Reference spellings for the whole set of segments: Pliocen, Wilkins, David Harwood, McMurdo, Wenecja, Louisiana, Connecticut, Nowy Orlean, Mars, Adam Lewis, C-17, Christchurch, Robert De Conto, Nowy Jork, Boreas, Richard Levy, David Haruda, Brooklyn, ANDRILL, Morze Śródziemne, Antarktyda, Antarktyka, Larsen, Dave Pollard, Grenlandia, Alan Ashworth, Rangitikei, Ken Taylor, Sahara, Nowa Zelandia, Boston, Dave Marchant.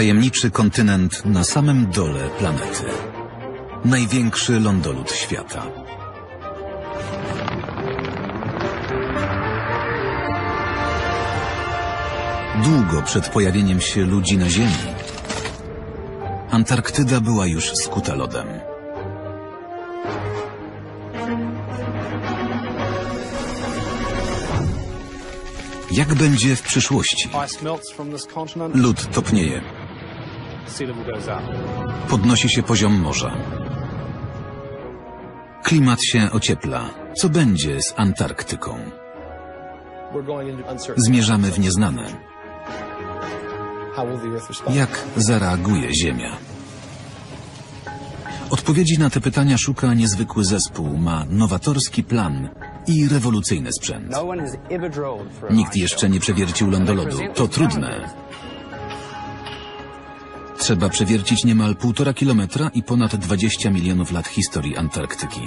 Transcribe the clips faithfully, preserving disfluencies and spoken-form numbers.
tajemniczy kontynent na samym dole planety. Największy lądolód świata. Długo przed pojawieniem się ludzi na Ziemi Antarktyda była już skuta lodem. Jak będzie w przyszłości? Lód topnieje. Podnosi się poziom morza. Klimat się ociepla. Co będzie z Antarktyką? Zmierzamy w nieznane. Jak zareaguje Ziemia? Odpowiedzi na te pytania szuka niezwykły zespół, ma nowatorski plan i rewolucyjny sprzęt. Nikt jeszcze nie przewiercił lądolodu. To trudne. Trzeba przewiercić niemal półtora kilometra i ponad dwadzieścia milionów lat historii Antarktyki.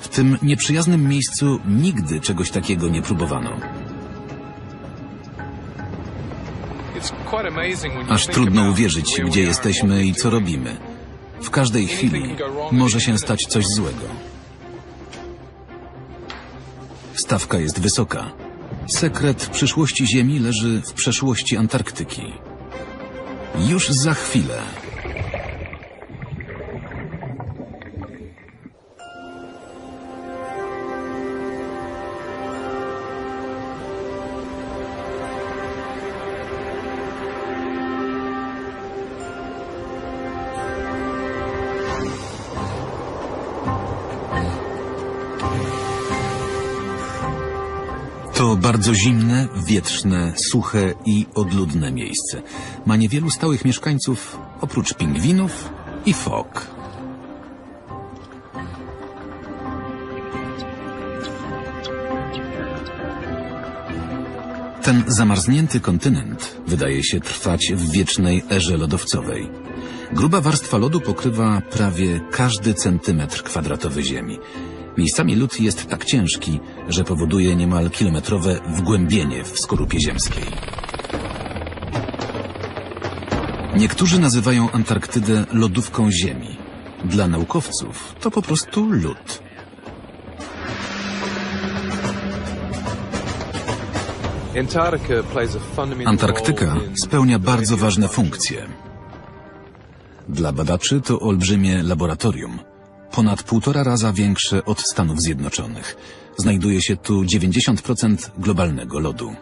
W tym nieprzyjaznym miejscu nigdy czegoś takiego nie próbowano. Aż trudno uwierzyć, gdzie jesteśmy i co robimy. W każdej chwili może się stać coś złego. Stawka jest wysoka. Sekret przyszłości Ziemi leży w przeszłości Antarktyki. Już za chwilę. To bardzo zimne, wietrzne, suche i odludne miejsce. Ma niewielu stałych mieszkańców, oprócz pingwinów i fok. Ten zamarznięty kontynent wydaje się trwać w wiecznej erze lodowcowej. Gruba warstwa lodu pokrywa prawie każdy centymetr kwadratowy ziemi. Miejscami lód jest tak ciężki, że powoduje niemal kilometrowe wgłębienie w skorupie ziemskiej. Niektórzy nazywają Antarktydę lodówką Ziemi. Dla naukowców to po prostu lód. Antarktyka spełnia bardzo ważne funkcje. Dla badaczy to olbrzymie laboratorium. Ponad półtora raza większe od Stanów Zjednoczonych. Znajduje się tu dziewięćdziesiąt procent globalnego lodu.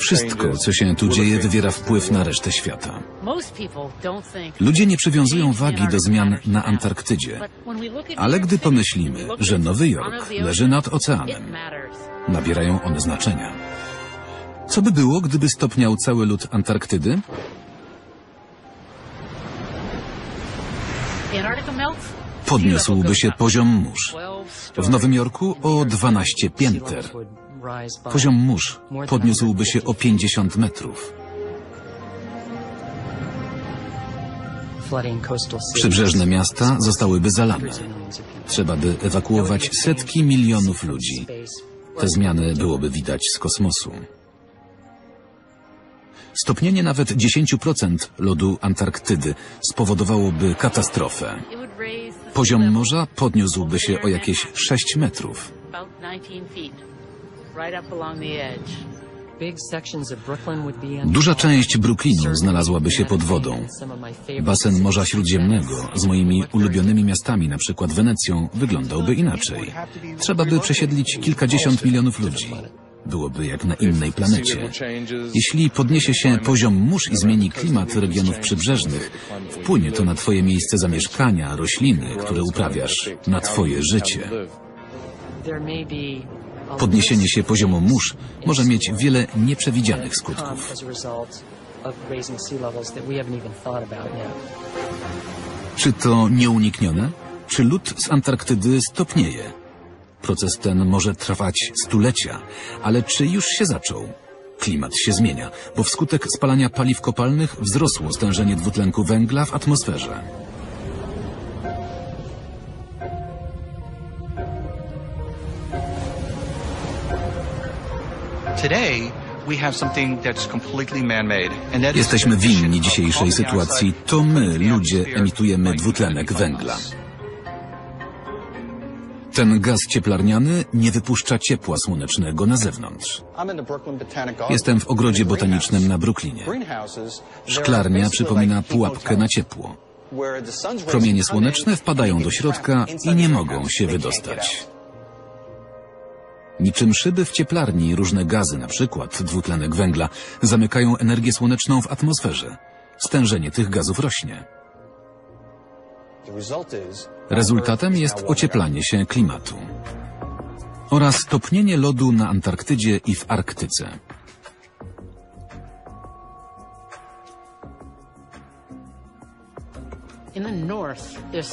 Wszystko, co się tu dzieje, wywiera wpływ na resztę świata. Ludzie nie przywiązują wagi do zmian na Antarktydzie, ale gdy pomyślimy, że Nowy Jork leży nad oceanem, nabierają one znaczenia. Co by było, gdyby stopniał cały lód Antarktydy? Podniósłby się poziom mórz. W Nowym Jorku o dwanaście pięter. Poziom mórz podniósłby się o pięćdziesiąt metrów. Przybrzeżne miasta zostałyby zalane. Trzeba by ewakuować setki milionów ludzi. Te zmiany byłoby widać z kosmosu. Stopnienie nawet dziesięć procent lodu Antarktydy spowodowałoby katastrofę. Poziom morza podniósłby się o jakieś sześć metrów. Duża część Brooklynu znalazłaby się pod wodą. Basen Morza Śródziemnego z moimi ulubionymi miastami, na przykład Wenecją, wyglądałby inaczej. Trzeba by przesiedlić kilkadziesiąt milionów ludzi. Byłoby jak na innej planecie. Jeśli podniesie się poziom mórz i zmieni klimat regionów przybrzeżnych, wpłynie to na twoje miejsce zamieszkania, rośliny, które uprawiasz, na twoje życie. Podniesienie się poziomu mórz może mieć wiele nieprzewidzianych skutków. Czy to nieuniknione? Czy lód z Antarktydy stopnieje? Proces ten może trwać stulecia, ale czy już się zaczął? Klimat się zmienia, bo wskutek spalania paliw kopalnych wzrosło stężenie dwutlenku węgla w atmosferze. Jesteśmy winni dzisiejszej sytuacji. To my, ludzie, emitujemy dwutlenek węgla. Ten gaz cieplarniany nie wypuszcza ciepła słonecznego na zewnątrz. Jestem w ogrodzie botanicznym na Brooklynie. Szklarnia przypomina pułapkę na ciepło. Promienie słoneczne wpadają do środka i nie mogą się wydostać. Niczym szyby w cieplarni różne gazy, na przykład dwutlenek węgla, zamykają energię słoneczną w atmosferze. Stężenie tych gazów rośnie. Rezultatem jest ocieplanie się klimatu oraz topnienie lodu na Antarktydzie i w Arktyce.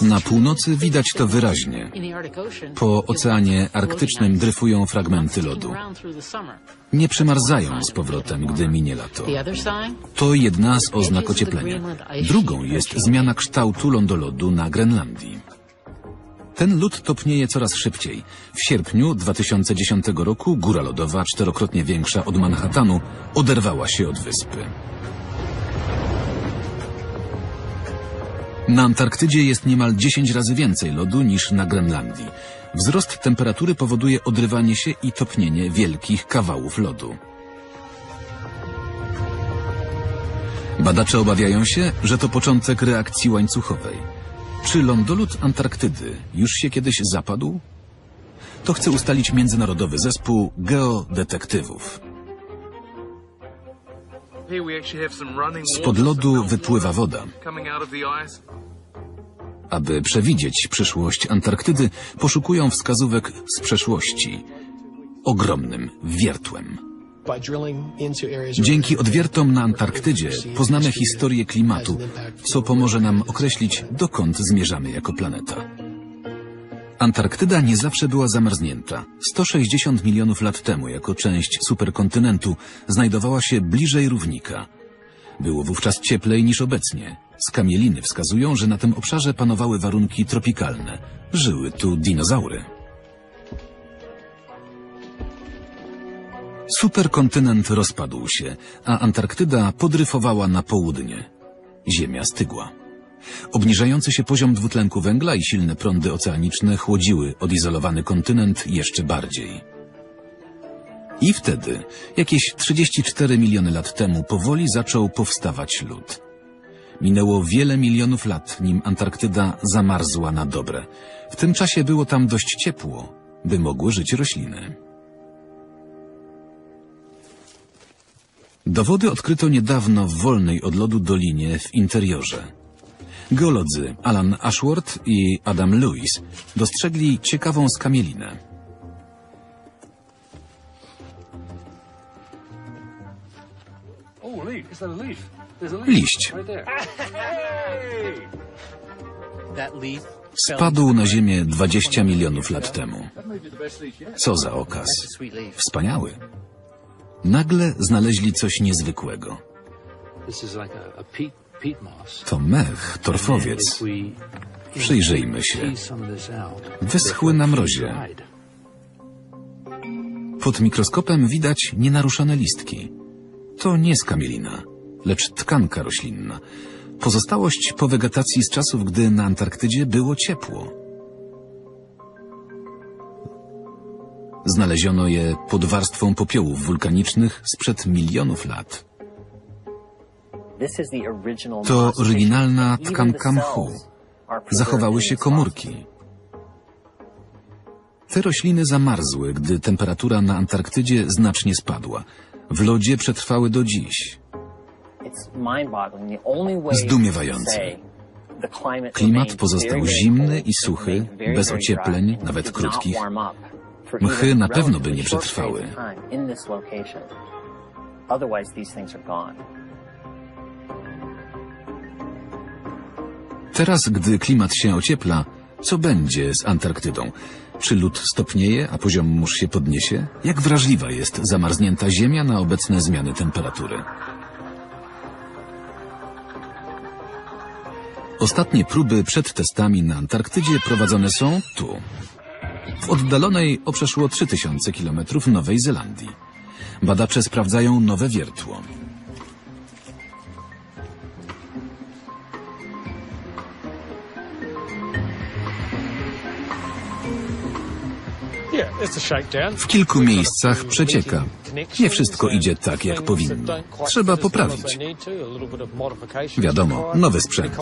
Na północy widać to wyraźnie. Po Oceanie Arktycznym dryfują fragmenty lodu. Nie przemarzają z powrotem, gdy minie lato. To jedna z oznak ocieplenia. Drugą jest zmiana kształtu lądolodu na Grenlandii. Ten lód topnieje coraz szybciej. W sierpniu dwa tysiące dziesiątego roku góra lodowa, czterokrotnie większa od Manhattanu, oderwała się od wyspy. Na Antarktydzie jest niemal dziesięć razy więcej lodu niż na Grenlandii. Wzrost temperatury powoduje odrywanie się i topnienie wielkich kawałów lodu. Badacze obawiają się, że to początek reakcji łańcuchowej. Czy lądolód Antarktydy już się kiedyś zapadł? To chce ustalić międzynarodowy zespół geodetektywów. Spod lodu wypływa woda. Aby przewidzieć przyszłość Antarktydy, poszukują wskazówek z przeszłości ogromnym wiertłem. Dzięki odwiertom na Antarktydzie poznamy historię klimatu, co pomoże nam określić, dokąd zmierzamy jako planeta. Antarktyda nie zawsze była zamarznięta. sto sześćdziesiąt milionów lat temu, jako część superkontynentu, znajdowała się bliżej równika. Było wówczas cieplej niż obecnie. Skamieliny wskazują, że na tym obszarze panowały warunki tropikalne. Żyły tu dinozaury. Superkontynent rozpadł się, a Antarktyda podryfowała na południe. Ziemia stygła. Obniżający się poziom dwutlenku węgla i silne prądy oceaniczne chłodziły odizolowany kontynent jeszcze bardziej. I wtedy, jakieś trzydzieści cztery miliony lat temu, powoli zaczął powstawać lód. Minęło wiele milionów lat, nim Antarktyda zamarzła na dobre. W tym czasie było tam dość ciepło, by mogły żyć rośliny. Dowody odkryto niedawno w wolnej od lodu dolinie w interiorze. Geolodzy Alan Ashworth i Adam Lewis dostrzegli ciekawą skamielinę. Liść. Spadł na ziemię dwadzieścia milionów lat temu. Co za okaz. Wspaniały. Nagle znaleźli coś niezwykłego. To mech, torfowiec. Przyjrzyjmy się. Wyschły na mrozie. Pod mikroskopem widać nienaruszone listki. To nie skamielina, lecz tkanka roślinna. Pozostałość po wegetacji z czasów, gdy na Antarktydzie było ciepło. Znaleziono je pod warstwą popiołów wulkanicznych sprzed milionów lat. To oryginalna tkanka mchu. Zachowały się komórki. Te rośliny zamarzły, gdy temperatura na Antarktydzie znacznie spadła. W lodzie przetrwały do dziś. Zdumiewające. Klimat pozostał zimny i suchy, bez ociepleń, nawet krótkich. Mchy na pewno by nie przetrwały. Teraz, gdy klimat się ociepla, co będzie z Antarktydą? Czy lód stopnieje, a poziom mórz się podniesie? Jak wrażliwa jest zamarznięta Ziemia na obecne zmiany temperatury? Ostatnie próby przed testami na Antarktydzie prowadzone są tu, w oddalonej o przeszło trzy tysiące kilometrów Nowej Zelandii. Badacze sprawdzają nowe wiertło. W kilku miejscach przecieka. Nie wszystko idzie tak, jak powinno. Trzeba poprawić. Wiadomo, nowy sprzęt.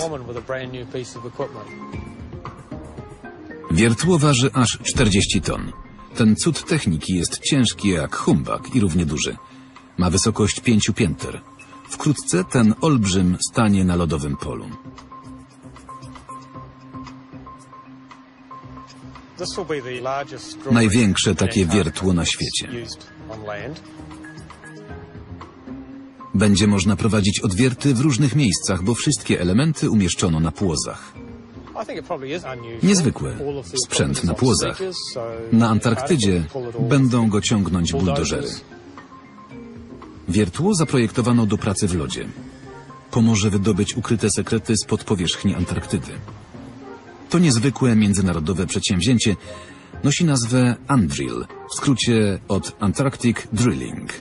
Wiertło waży aż czterdzieści ton. Ten cud techniki jest ciężki jak humbak i równie duży. Ma wysokość pięciu pięter. Wkrótce ten olbrzym stanie na lodowym polu. Największe takie wiertło na świecie. Będzie można prowadzić odwierty w różnych miejscach, bo wszystkie elementy umieszczono na płozach. Niezwykłe. Sprzęt na płozach. Na Antarktydzie będą go ciągnąć buldożery. Wiertło zaprojektowano do pracy w lodzie. Pomoże wydobyć ukryte sekrety spod powierzchni Antarktydy. To niezwykłe międzynarodowe przedsięwzięcie nosi nazwę ANDRILL, w skrócie od Antarctic Drilling.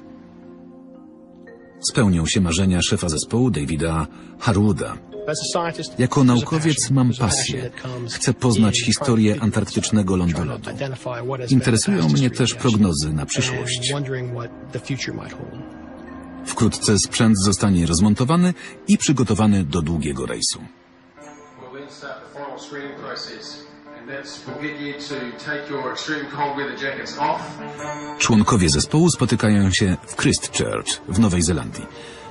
Spełnią się marzenia szefa zespołu Davida Harwooda. Jako naukowiec mam pasję. Chcę poznać historię antarktycznego lądolodu. Interesują mnie też prognozy na przyszłość. Wkrótce sprzęt zostanie rozmontowany i przygotowany do długiego rejsu. Screening process, and that's we'll get you to take your extreme cold weather jackets off. Członkowie zespołu spotykają się w Christchurch w Nowej Zelandii.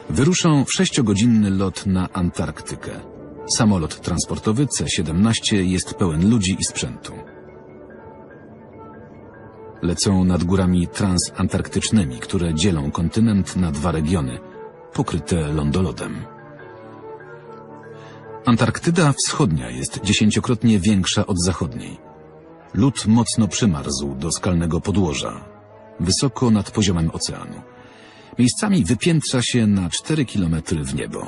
Wyruszą w sześciogodzinny lot na Antarktykę. Samolot transportowy C siedemnaście jest pełen ludzi i sprzętu. Lecą nad górami transantarktycznymi, które dzielą kontynent na dwa regiony, pokryte lądolodem. Antarktyda wschodnia jest dziesięciokrotnie większa od zachodniej. Lód mocno przymarzł do skalnego podłoża, wysoko nad poziomem oceanu. Miejscami wypiętrza się na cztery kilometry w niebo.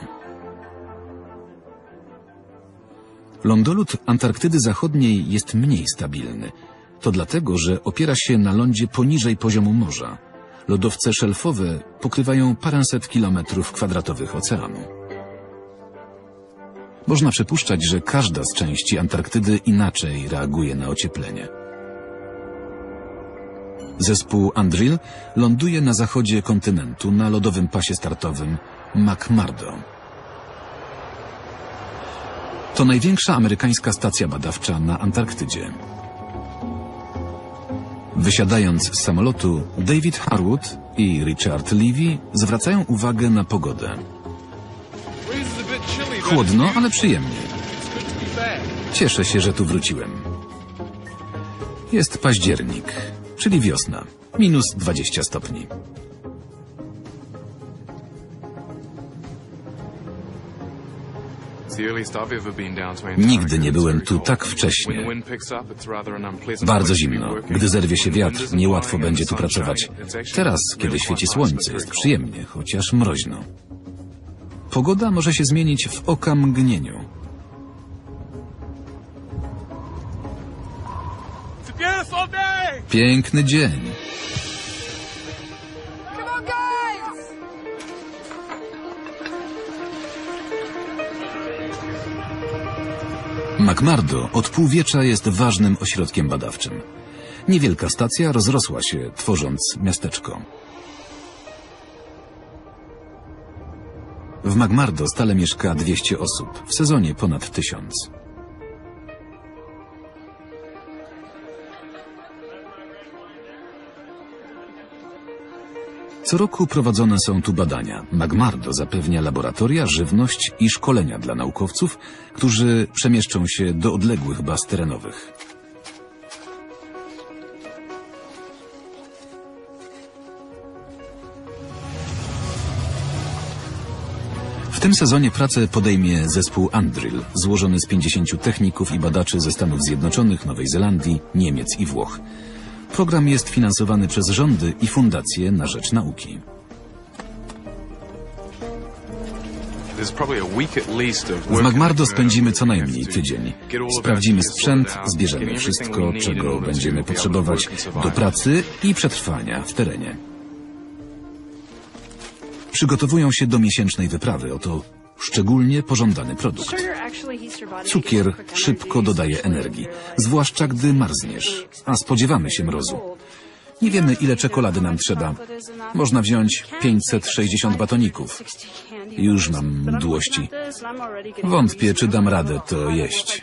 Lądolód Antarktydy zachodniej jest mniej stabilny. To dlatego, że opiera się na lądzie poniżej poziomu morza. Lodowce szelfowe pokrywają paręset kilometrów kwadratowych oceanu. Można przypuszczać, że każda z części Antarktydy inaczej reaguje na ocieplenie. Zespół ANDRILL ląduje na zachodzie kontynentu, na lodowym pasie startowym McMurdo. To największa amerykańska stacja badawcza na Antarktydzie. Wysiadając z samolotu, David Harwood i Richard Levy zwracają uwagę na pogodę. Chłodno, ale przyjemnie. Cieszę się, że tu wróciłem. Jest październik, czyli wiosna. Minus dwadzieścia stopni. Nigdy nie byłem tu tak wcześnie. Bardzo zimno. Gdy zerwie się wiatr, niełatwo będzie tu pracować. Teraz, kiedy świeci słońce, jest przyjemnie, chociaż mroźno. Pogoda może się zmienić w okamgnieniu. Piękny dzień. McMurdo od półwiecza jest ważnym ośrodkiem badawczym. Niewielka stacja rozrosła się, tworząc miasteczko. W McMurdo stale mieszka dwieście osób, w sezonie ponad tysiąc. Co roku prowadzone są tu badania. McMurdo zapewnia laboratoria, żywność i szkolenia dla naukowców, którzy przemieszczą się do odległych baz terenowych. W tym sezonie pracę podejmie zespół ANDRILL, złożony z pięćdziesięciu techników i badaczy ze Stanów Zjednoczonych, Nowej Zelandii, Niemiec i Włoch. Program jest finansowany przez rządy i fundacje na rzecz nauki. W McMurdo spędzimy co najmniej tydzień. Sprawdzimy sprzęt, zbierzemy wszystko, czego będziemy potrzebować do pracy i przetrwania w terenie. Przygotowują się do miesięcznej wyprawy. Oto szczególnie pożądany produkt. Cukier szybko dodaje energii, zwłaszcza gdy marzniesz, a spodziewamy się mrozu. Nie wiemy, ile czekolady nam trzeba. Można wziąć pięćset sześćdziesiąt batoników. Już mam mdłości. Wątpię, czy dam radę to jeść.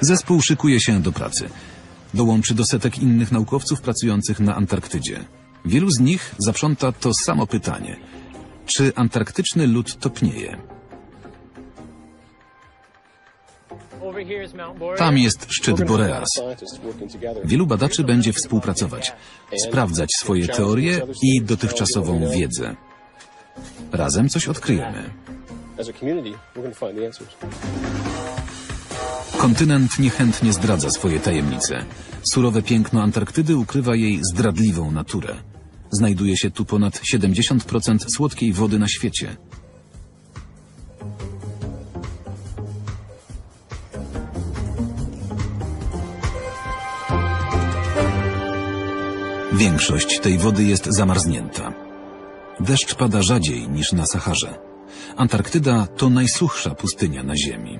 Zespół szykuje się do pracy. Dołączy do setek innych naukowców pracujących na Antarktydzie. Wielu z nich zaprząta to samo pytanie. Czy antarktyczny lód topnieje? Tam jest szczyt Boreas. Wielu badaczy będzie współpracować, sprawdzać swoje teorie i dotychczasową wiedzę. Razem coś odkryjemy. Kontynent niechętnie zdradza swoje tajemnice. Surowe piękno Antarktydy ukrywa jej zdradliwą naturę. Znajduje się tu ponad siedemdziesiąt procent słodkiej wody na świecie. Większość tej wody jest zamarznięta. Deszcz pada rzadziej niż na Saharze. Antarktyda to najsuchsza pustynia na Ziemi.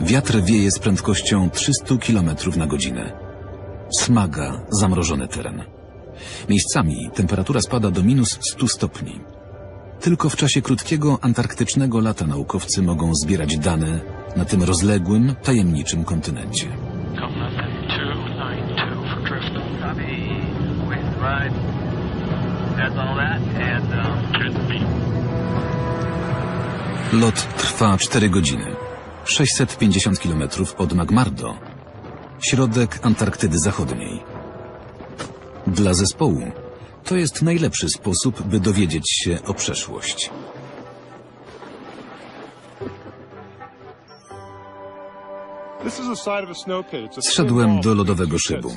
Wiatr wieje z prędkością trzysta kilometrów na godzinę. Smaga zamrożony teren. Miejscami temperatura spada do minus stu stopni. Tylko w czasie krótkiego antarktycznego lata naukowcy mogą zbierać dane na tym rozległym, tajemniczym kontynencie. Lot trwa cztery godziny. sześćset pięćdziesiąt kilometrów od McMurdo, środek Antarktydy Zachodniej. Dla zespołu to jest najlepszy sposób, by dowiedzieć się o przeszłość. Zszedłem do lodowego szybu.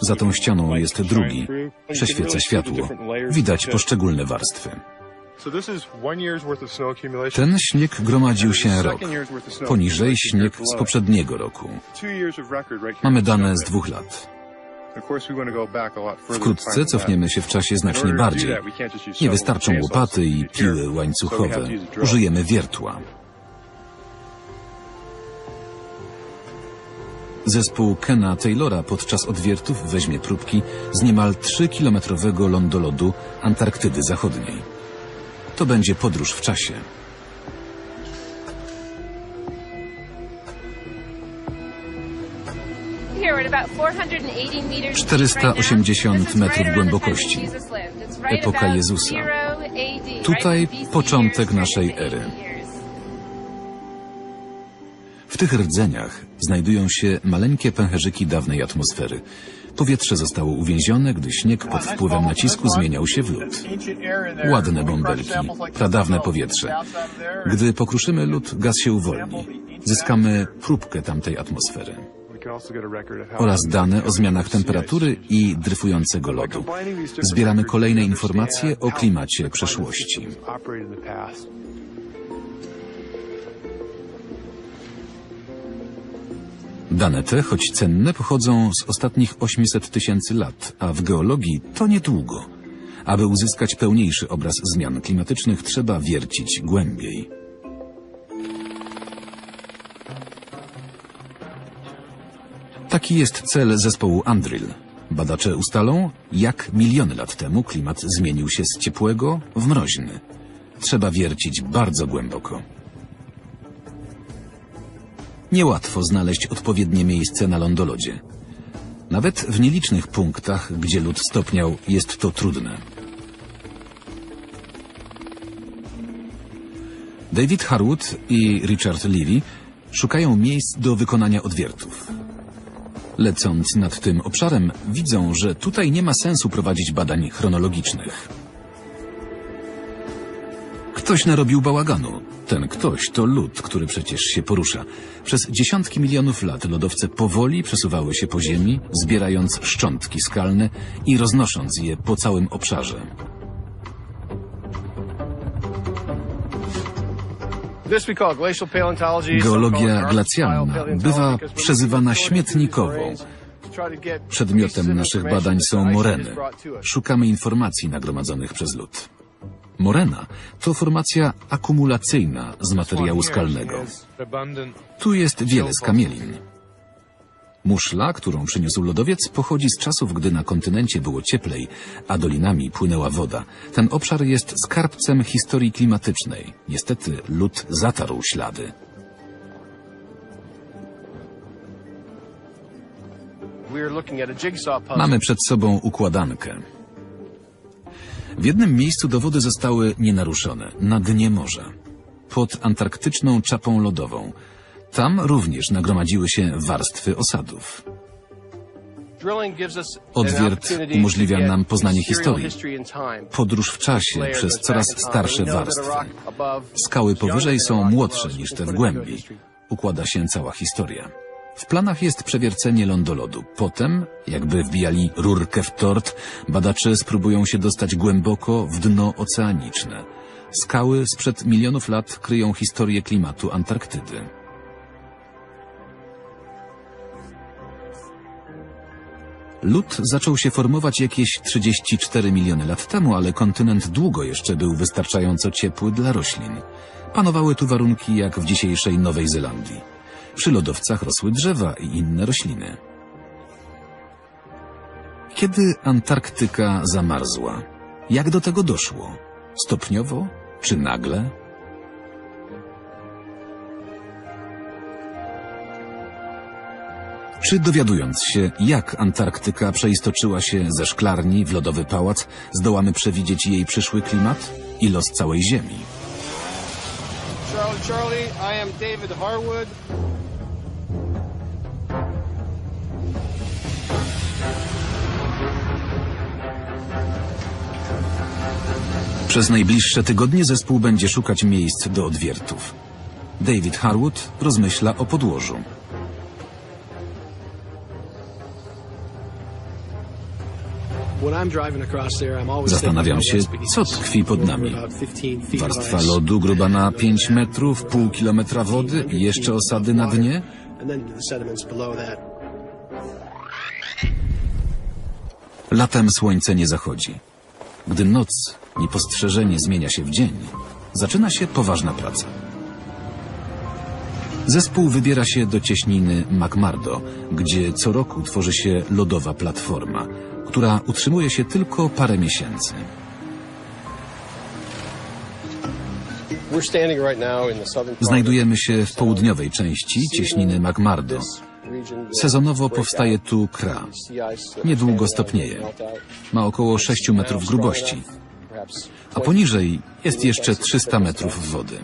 Za tą ścianą jest drugi. Prześwieca światło. Widać poszczególne warstwy. Ten śnieg gromadził się rok, poniżej śnieg z poprzedniego roku. Mamy dane z dwóch lat. Wkrótce cofniemy się w czasie znacznie bardziej. Nie wystarczą łopaty i piły łańcuchowe. Użyjemy wiertła. Zespół Kena Taylora podczas odwiertów weźmie próbki z niemal trzykilometrowego lądolodu Antarktydy Zachodniej. To będzie podróż w czasie. czterysta osiemdziesiąt metrów głębokości. Epoka Jezusa. Tutaj początek naszej ery. W tych rdzeniach znajdują się maleńkie pęcherzyki dawnej atmosfery. Powietrze zostało uwięzione, gdy śnieg pod wpływem nacisku zmieniał się w lód. Ładne bąbelki, pradawne powietrze. Gdy pokruszymy lód, gaz się uwolni. Zyskamy próbkę tamtej atmosfery oraz dane o zmianach temperatury i dryfującego lodu. Zbieramy kolejne informacje o klimacie przeszłości. Dane te, choć cenne, pochodzą z ostatnich osiemset tysięcy lat, a w geologii to niedługo. Aby uzyskać pełniejszy obraz zmian klimatycznych, trzeba wiercić głębiej. Taki jest cel zespołu ANDRILL. Badacze ustalą, jak miliony lat temu klimat zmienił się z ciepłego w mroźny. Trzeba wiercić bardzo głęboko. Niełatwo znaleźć odpowiednie miejsce na lądolodzie. Nawet w nielicznych punktach, gdzie lód stopniał, jest to trudne. David Harwood i Richard Levy szukają miejsc do wykonania odwiertów. Lecąc nad tym obszarem, widzą, że tutaj nie ma sensu prowadzić badań chronologicznych. Ktoś narobił bałaganu. Ten ktoś to lód, który przecież się porusza. Przez dziesiątki milionów lat lodowce powoli przesuwały się po ziemi, zbierając szczątki skalne i roznosząc je po całym obszarze. Geologia glacjalna bywa przezywana śmietnikową. Przedmiotem naszych badań są moreny. Szukamy informacji nagromadzonych przez lód. Morena to formacja akumulacyjna z materiału skalnego. Tu jest wiele skamielin. Muszla, którą przyniósł lodowiec, pochodzi z czasów, gdy na kontynencie było cieplej, a dolinami płynęła woda. Ten obszar jest skarbcem historii klimatycznej. Niestety lód zatarł ślady. Mamy przed sobą układankę. W jednym miejscu dowody zostały nienaruszone, na dnie morza, pod antarktyczną czapą lodową. Tam również nagromadziły się warstwy osadów. Odwiert umożliwia nam poznanie historii, podróż w czasie przez coraz starsze warstwy. Skały powyżej są młodsze niż te w głębi. Układa się cała historia. W planach jest przewiercenie lądolodu. Potem, jakby wbijali rurkę w tort, badacze spróbują się dostać głęboko w dno oceaniczne. Skały sprzed milionów lat kryją historię klimatu Antarktydy. Lód zaczął się formować jakieś trzydzieści cztery miliony lat temu, ale kontynent długo jeszcze był wystarczająco ciepły dla roślin. Panowały tu warunki jak w dzisiejszej Nowej Zelandii. Przy lodowcach rosły drzewa i inne rośliny. Kiedy Antarktyka zamarzła? Jak do tego doszło? Stopniowo czy nagle? Czy dowiadując się, jak Antarktyka przeistoczyła się ze szklarni w lodowy pałac, zdołamy przewidzieć jej przyszły klimat i los całej Ziemi? Charlie, Charlie, I am David Harwood. Przez najbliższe tygodnie zespół będzie szukać miejsc do odwiertów. David Harwood rozmyśla o podłożu. Zastanawiam się, co tkwi pod nami. Warstwa lodu gruba na pięć metrów, pół kilometra wody i jeszcze osady na dnie? Latem słońce nie zachodzi. Gdy noc niepostrzeżenie zmienia się w dzień, zaczyna się poważna praca. Zespół wybiera się do cieśniny McMurdo, gdzie co roku tworzy się lodowa platforma, która utrzymuje się tylko parę miesięcy. Znajdujemy się w południowej części cieśniny McMurdo. Sezonowo powstaje tu kra. Niedługo stopnieje. Ma około sześć metrów grubości. A poniżej jest jeszcze trzysta metrów wody.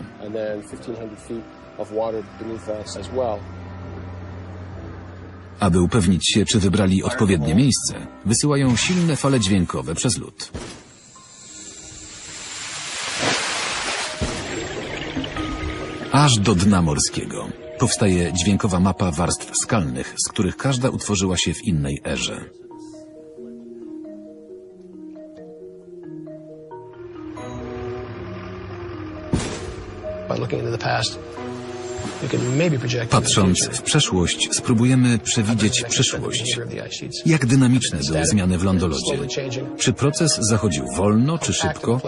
Aby upewnić się, czy wybrali odpowiednie miejsce, wysyłają silne fale dźwiękowe przez lód. Aż do dna morskiego powstaje dźwiękowa mapa warstw skalnych, z których każda utworzyła się w innej erze. Patrząc w przeszłość, spróbujemy przewidzieć przyszłość. Jak dynamiczne były zmiany w lądolodzie? Czy proces zachodził wolno czy szybko?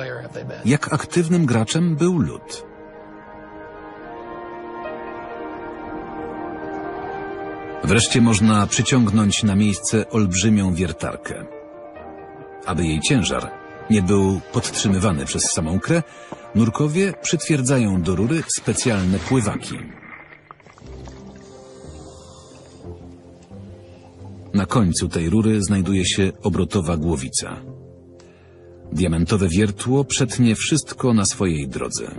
Jak aktywnym graczem był lód? Wreszcie można przyciągnąć na miejsce olbrzymią wiertarkę. Aby jej ciężar nie był podtrzymywany przez samą krę, nurkowie przytwierdzają do rury specjalne pływaki. Na końcu tej rury znajduje się obrotowa głowica. Diamentowe wiertło przetnie wszystko na swojej drodze.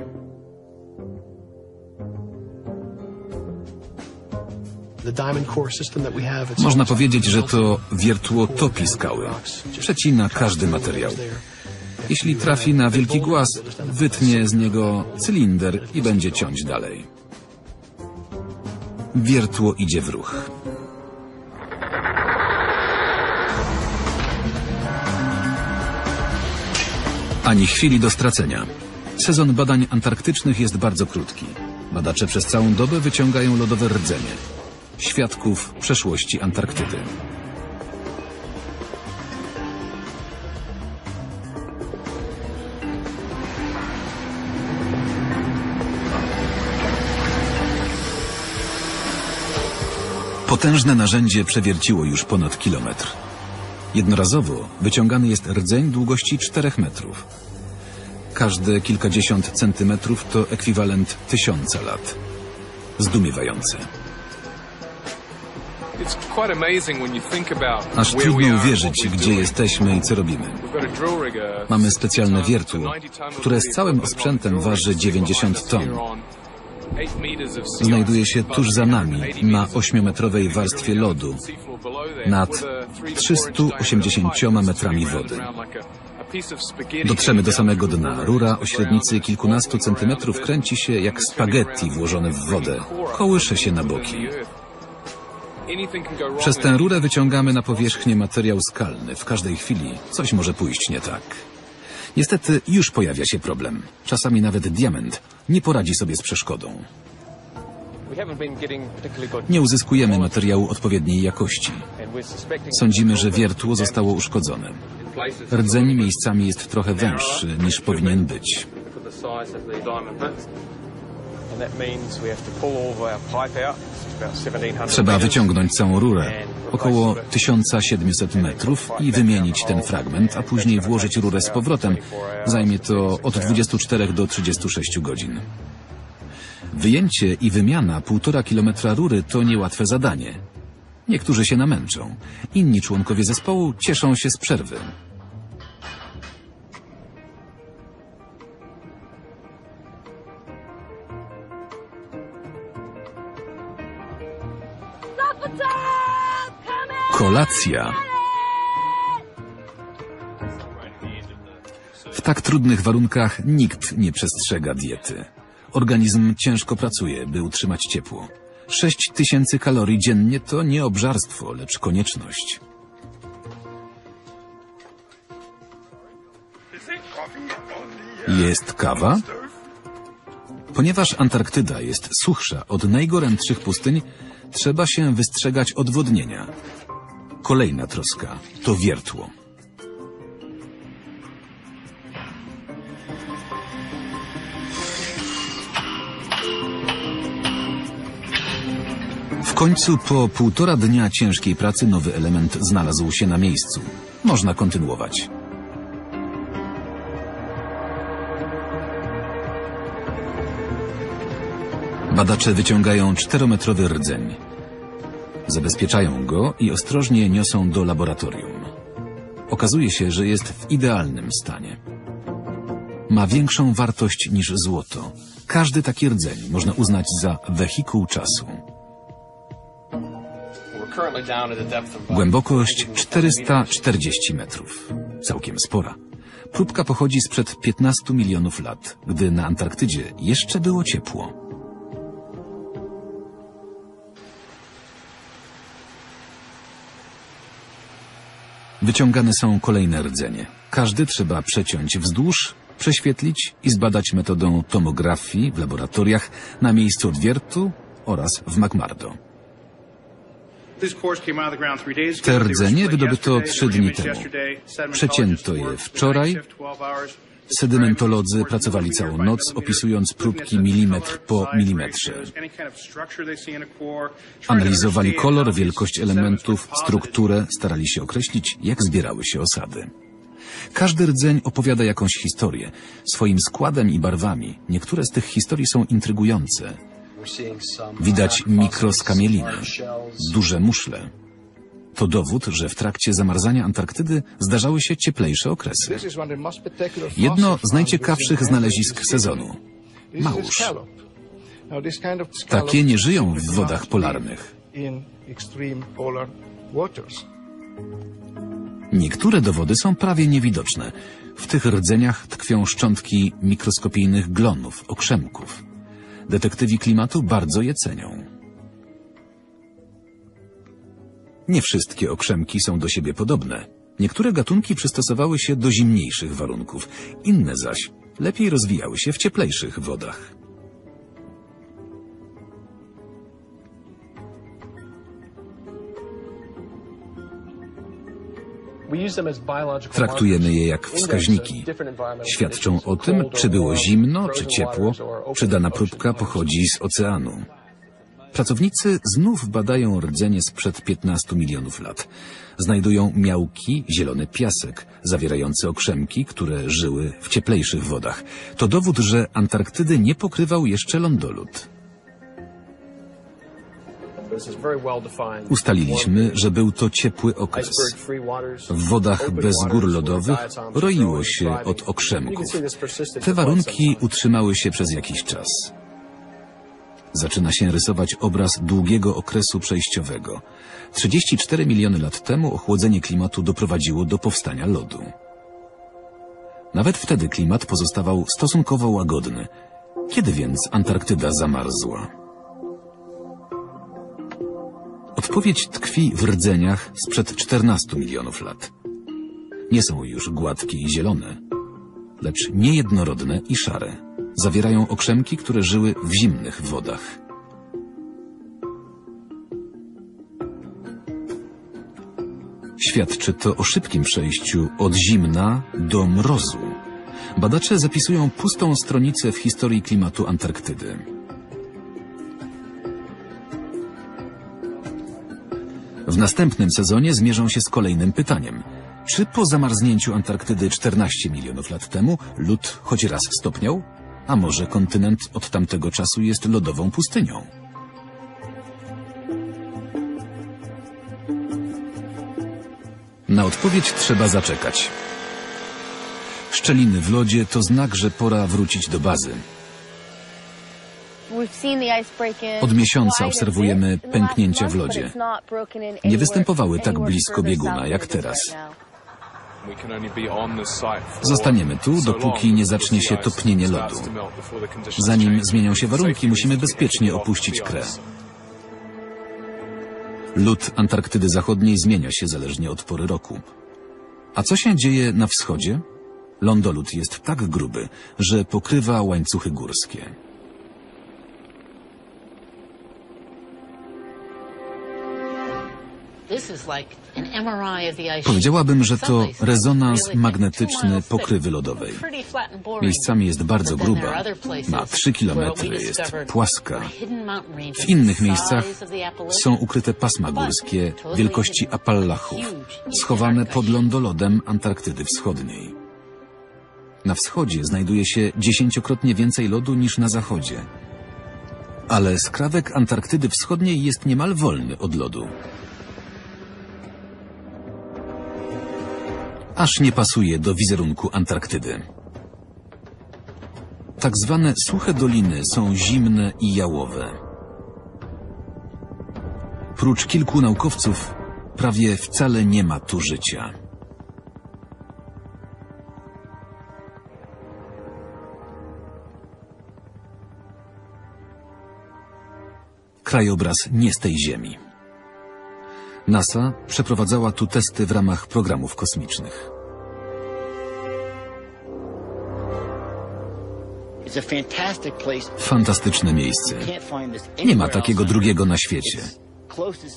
Można powiedzieć, że to wiertło topi skały. Przecina każdy materiał. Jeśli trafi na wielki głaz, wytnie z niego cylinder i będzie ciąć dalej. Wiertło idzie w ruch. Ani chwili do stracenia. Sezon badań antarktycznych jest bardzo krótki. Badacze przez całą dobę wyciągają lodowe rdzenie. Świadków przeszłości Antarktydy. Potężne narzędzie przewierciło już ponad kilometr. Jednorazowo wyciągany jest rdzeń długości czterech metrów. Każde kilkadziesiąt centymetrów to ekwiwalent tysiąca lat. Zdumiewające. Aż trudno uwierzyć, gdzie jesteśmy i co robimy. Mamy specjalne wiertło, które z całym osprzętem waży dziewięćdziesiąt ton. Znajduje się tuż za nami, na ośmiometrowej warstwie lodu, nad trzystu osiemdziesięcioma metrami wody. Dotrzemy do samego dna. Rura o średnicy kilkunastu centymetrów kręci się jak spaghetti włożone w wodę. Kołysze się na boki. Przez tę rurę wyciągamy na powierzchnię materiał skalny. W każdej chwili coś może pójść nie tak. Niestety już pojawia się problem. Czasami nawet diament nie poradzi sobie z przeszkodą. Nie uzyskujemy materiału odpowiedniej jakości. Sądzimy, że wiertło zostało uszkodzone. Rdzeń miejscami jest trochę węższy niż powinien być. Trzeba wyciągnąć całą rurę, około tysiąc siedemset metrów, i wymienić ten fragment, a później włożyć rurę z powrotem. Zajmie to od dwudziestu czterech do trzydziestu sześciu godzin. Wyjęcie i wymiana półtora kilometra rury to niełatwe zadanie. Niektórzy się namęczą, inni członkowie zespołu cieszą się z przerwy. Kolacja. W tak trudnych warunkach nikt nie przestrzega diety. Organizm ciężko pracuje, by utrzymać ciepło. sześć tysięcy kalorii dziennie to nie obżarstwo, lecz konieczność. Jest kawa? Ponieważ Antarktyda jest suchsza od najgorętszych pustyń, trzeba się wystrzegać odwodnienia. Kolejna troska to wiertło. W końcu po półtora dnia ciężkiej pracy nowy element znalazł się na miejscu. Można kontynuować. Badacze wyciągają czterometrowy rdzeń. Zabezpieczają go i ostrożnie niosą do laboratorium. Okazuje się, że jest w idealnym stanie. Ma większą wartość niż złoto. Każdy taki rdzeń można uznać za wehikuł czasu. Głębokość czterysta czterdzieści metrów. Całkiem spora. Próbka pochodzi sprzed piętnastu milionów lat, gdy na Antarktydzie jeszcze było ciepło. Wyciągane są kolejne rdzenie. Każdy trzeba przeciąć wzdłuż, prześwietlić i zbadać metodą tomografii w laboratoriach na miejscu odwiertu oraz w McMurdo. Te rdzenie wydobyto trzy dni temu. Przecięto je wczoraj. Sedymentolodzy pracowali całą noc, opisując próbki milimetr po milimetrze. Analizowali kolor, wielkość elementów, strukturę, starali się określić, jak zbierały się osady. Każdy rdzeń opowiada jakąś historię, swoim składem i barwami. Niektóre z tych historii są intrygujące. Widać mikroskamieliny, duże muszle. To dowód, że w trakcie zamarzania Antarktydy zdarzały się cieplejsze okresy. Jedno z najciekawszych znalezisk sezonu – małuż. Takie nie żyją w wodach polarnych. Niektóre dowody są prawie niewidoczne. W tych rdzeniach tkwią szczątki mikroskopijnych glonów, okrzemków. Detektywi klimatu bardzo je cenią. Nie wszystkie okrzemki są do siebie podobne. Niektóre gatunki przystosowały się do zimniejszych warunków, inne zaś lepiej rozwijały się w cieplejszych wodach. Traktujemy je jak wskaźniki. Świadczą o tym, czy było zimno, czy ciepło, czy dana próbka pochodzi z oceanu. Pracownicy znów badają rdzenie sprzed piętnastu milionów lat. Znajdują miałki, zielony piasek, zawierający okrzemki, które żyły w cieplejszych wodach. To dowód, że Antarktydy nie pokrywał jeszcze lądolód. Ustaliliśmy, że był to ciepły okres. W wodach bez gór lodowych roiło się od okrzemków. Te warunki utrzymały się przez jakiś czas. Zaczyna się rysować obraz długiego okresu przejściowego. trzydzieści cztery miliony lat temu ochłodzenie klimatu doprowadziło do powstania lodu. Nawet wtedy klimat pozostawał stosunkowo łagodny. Kiedy więc Antarktyda zamarzła? Odpowiedź tkwi w rdzeniach sprzed czternastu milionów lat. Nie są już gładkie i zielone, lecz niejednorodne i szare. Zawierają okrzemki, które żyły w zimnych wodach. Świadczy to o szybkim przejściu od zimna do mrozu. Badacze zapisują pustą stronicę w historii klimatu Antarktydy. W następnym sezonie zmierzą się z kolejnym pytaniem. Czy po zamarznięciu Antarktydy czternaście milionów lat temu lód choć raz stopniał? A może kontynent od tamtego czasu jest lodową pustynią? Na odpowiedź trzeba zaczekać. Szczeliny w lodzie to znak, że pora wrócić do bazy. Od miesiąca obserwujemy pęknięcia w lodzie. Nie występowały tak blisko bieguna jak teraz. Zostaniemy tu, dopóki nie zacznie się topnienie lodu. Zanim zmienią się warunki, musimy bezpiecznie opuścić krę. Lód Antarktydy Zachodniej zmienia się zależnie od pory roku. A co się dzieje na wschodzie? Lądolód jest tak gruby, że pokrywa łańcuchy górskie. Powiedziałabym, że to rezonans magnetyczny pokrywy lodowej. Miejscami jest bardzo gruba, ma trzy kilometry, jest płaska. W innych miejscach są ukryte pasma górskie wielkości Apalachów, schowane pod lądolodem Antarktydy Wschodniej. Na wschodzie znajduje się dziesięciokrotnie więcej lodu niż na zachodzie. Ale skrawek Antarktydy Wschodniej jest niemal wolny od lodu. Aż nie pasuje do wizerunku Antarktydy. Tak zwane suche doliny są zimne i jałowe. Prócz kilku naukowców prawie wcale nie ma tu życia. Krajobraz nie z tej ziemi. NASA przeprowadzała tu testy w ramach programów kosmicznych. Fantastyczne miejsce. Nie ma takiego drugiego na świecie.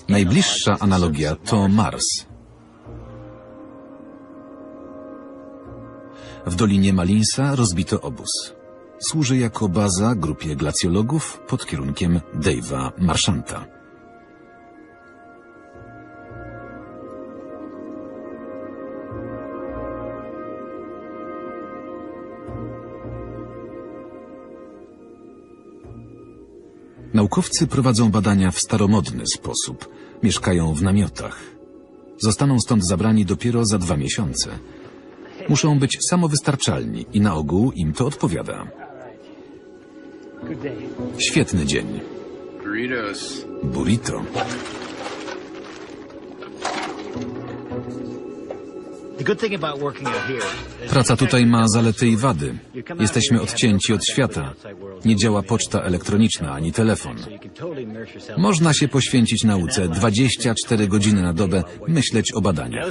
Najbliższa analogia to Mars. W Dolinie Malinsa rozbito obóz. Służy jako baza grupie glacjologów pod kierunkiem Dave'a Marchanta. Naukowcy prowadzą badania w staromodny sposób. Mieszkają w namiotach. Zostaną stąd zabrani dopiero za dwa miesiące. Muszą być samowystarczalni i na ogół im to odpowiada. Świetny dzień. Burrito. Praca tutaj ma zalety i wady. Jesteśmy odcięci od świata. Nie działa poczta elektroniczna ani telefon. Można się poświęcić nauce dwadzieścia cztery godziny na dobę, myśleć o badaniach.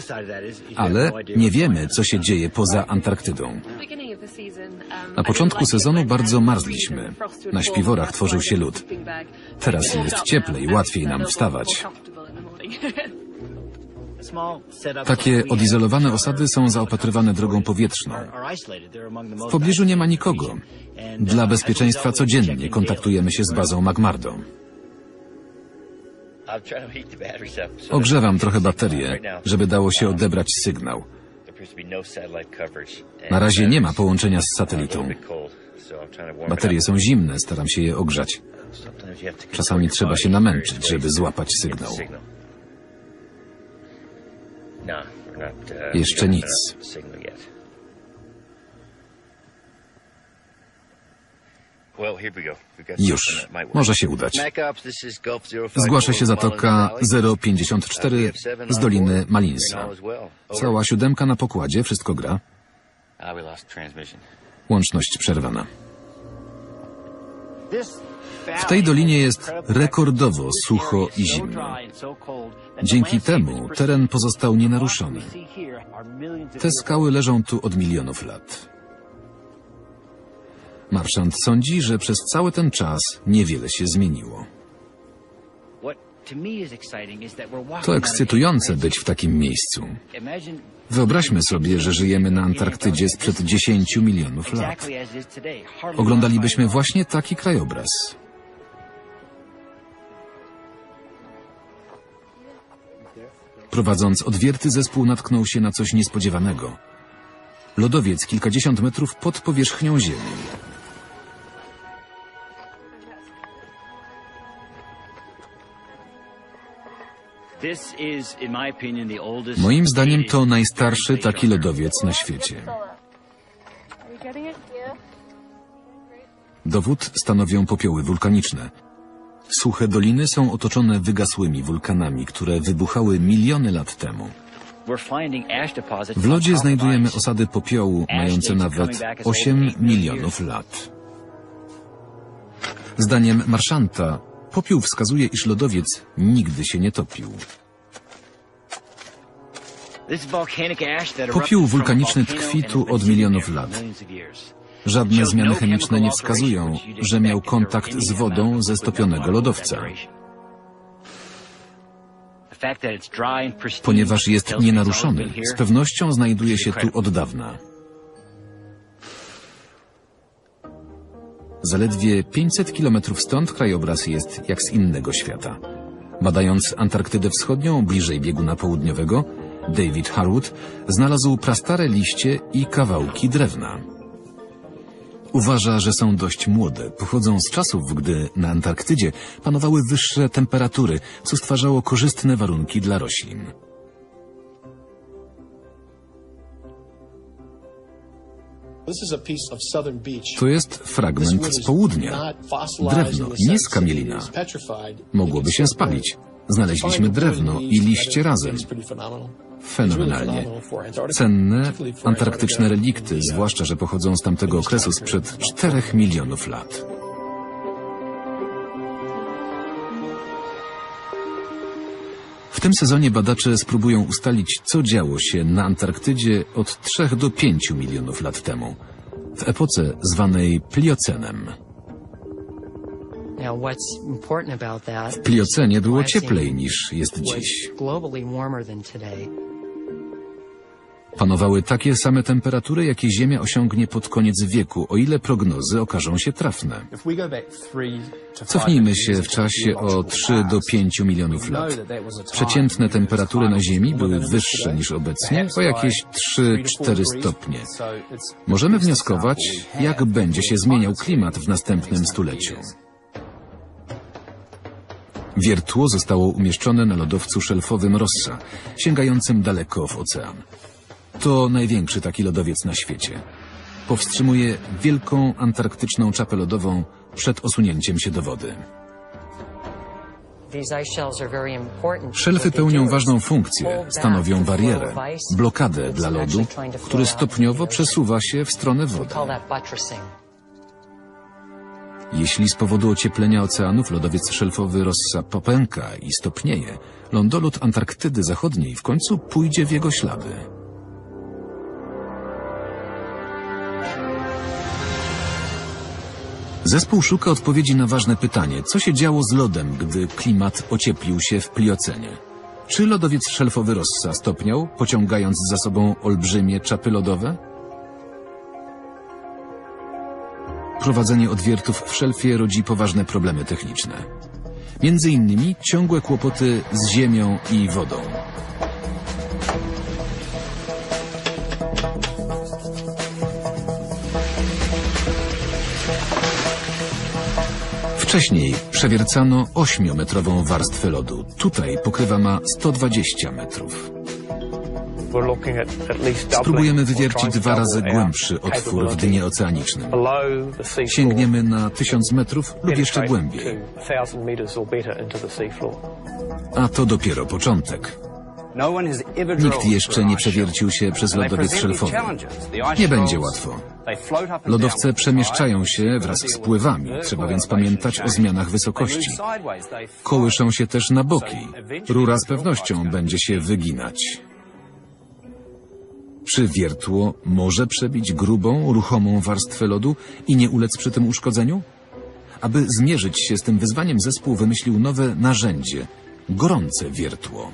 Ale nie wiemy, co się dzieje poza Antarktydą. Na początku sezonu bardzo marzliśmy. Na śpiworach tworzył się lód. Teraz jest cieplej, łatwiej nam wstawać. Takie odizolowane osady są zaopatrywane drogą powietrzną. W pobliżu nie ma nikogo. Dla bezpieczeństwa codziennie kontaktujemy się z bazą McMurdo. Ogrzewam trochę baterię, żeby dało się odebrać sygnał. Na razie nie ma połączenia z satelitą. Baterie są zimne, staram się je ogrzać. Czasami trzeba się namęczyć, żeby złapać sygnał. Jeszcze nic. Już, może się udać. Zgłasza się zatoka zero pięćdziesiąt cztery z Doliny Malinsa. Cała siódemka na pokładzie, wszystko gra. Łączność przerwana. W tej dolinie jest rekordowo sucho i zimno. Dzięki temu teren pozostał nienaruszony. Te skały leżą tu od milionów lat. Marchant sądzi, że przez cały ten czas niewiele się zmieniło. To ekscytujące być w takim miejscu. Wyobraźmy sobie, że żyjemy na Antarktydzie sprzed dziesięciu milionów lat. Oglądalibyśmy właśnie taki krajobraz. Prowadząc odwierty, zespół natknął się na coś niespodziewanego. Lodowiec kilkadziesiąt metrów pod powierzchnią Ziemi. Moim zdaniem to najstarszy taki lodowiec na świecie. Dowód stanowią popioły wulkaniczne. Suche doliny są otoczone wygasłymi wulkanami, które wybuchały miliony lat temu. W lodzie znajdujemy osady popiołu mające nawet osiem milionów lat. Zdaniem Marchanta, popiół wskazuje, iż lodowiec nigdy się nie topił. Popiół wulkaniczny tkwi tu od milionów lat. Żadne zmiany chemiczne nie wskazują, że miał kontakt z wodą ze stopionego lodowca. Ponieważ jest nienaruszony, z pewnością znajduje się tu od dawna. Zaledwie pięćset kilometrów stąd krajobraz jest jak z innego świata. Badając Antarktydę Wschodnią, bliżej bieguna południowego, David Harwood znalazł prastare liście i kawałki drewna. Uważa, że są dość młode, pochodzą z czasów, gdy na Antarktydzie panowały wyższe temperatury, co stwarzało korzystne warunki dla roślin. To jest fragment z południa. Drewno, nie skamielina. Mogłoby się spalić. Znaleźliśmy drewno i liście razem. Fenomenalnie. Cenne, antarktyczne relikty, zwłaszcza że pochodzą z tamtego okresu sprzed czterech milionów lat. W tym sezonie badacze spróbują ustalić, co działo się na Antarktydzie od trzech do pięciu milionów lat temu, w epoce zwanej Pliocenem. W Pliocenie było cieplej niż jest dziś. Panowały takie same temperatury, jakie Ziemia osiągnie pod koniec wieku, o ile prognozy okażą się trafne. Cofnijmy się w czasie o trzy do pięciu milionów lat. Przeciętne temperatury na Ziemi były wyższe niż obecnie, o jakieś trzy cztery stopnie. Możemy wnioskować, jak będzie się zmieniał klimat w następnym stuleciu. Wiertło zostało umieszczone na lodowcu szelfowym Rossa, sięgającym daleko w ocean. To największy taki lodowiec na świecie. Powstrzymuje wielką antarktyczną czapę lodową przed osunięciem się do wody. Szelfy pełnią ważną funkcję, stanowią barierę, blokadę dla lodu, który stopniowo przesuwa się w stronę wody. Jeśli z powodu ocieplenia oceanów lodowiec szelfowy Rossa popęka i stopnieje, lądolód Antarktydy Zachodniej w końcu pójdzie w jego ślady. Zespół szuka odpowiedzi na ważne pytanie, co się działo z lodem, gdy klimat ocieplił się w Pliocenie. Czy lodowiec szelfowy Rossa stopniał, pociągając za sobą olbrzymie czapy lodowe? Prowadzenie odwiertów w szelfie rodzi poważne problemy techniczne. Między innymi ciągłe kłopoty z ziemią i wodą. Wcześniej przewiercano ośmiometrową warstwę lodu. Tutaj pokrywa ma sto dwadzieścia metrów. Spróbujemy wywiercić dwa razy głębszy otwór w dnie oceanicznym. Sięgniemy na tysiąc metrów lub jeszcze głębiej. A to dopiero początek. Nikt jeszcze nie przewiercił się przez lodowiec szelfowy. Nie będzie łatwo. Lodowce przemieszczają się wraz z pływami, trzeba więc pamiętać o zmianach wysokości. Kołyszą się też na boki. Rura z pewnością będzie się wyginać. Przywiertło może przebić grubą, ruchomą warstwę lodu i nie ulec przy tym uszkodzeniu? Aby zmierzyć się z tym wyzwaniem, zespół wymyślił nowe narzędzie – gorące wiertło.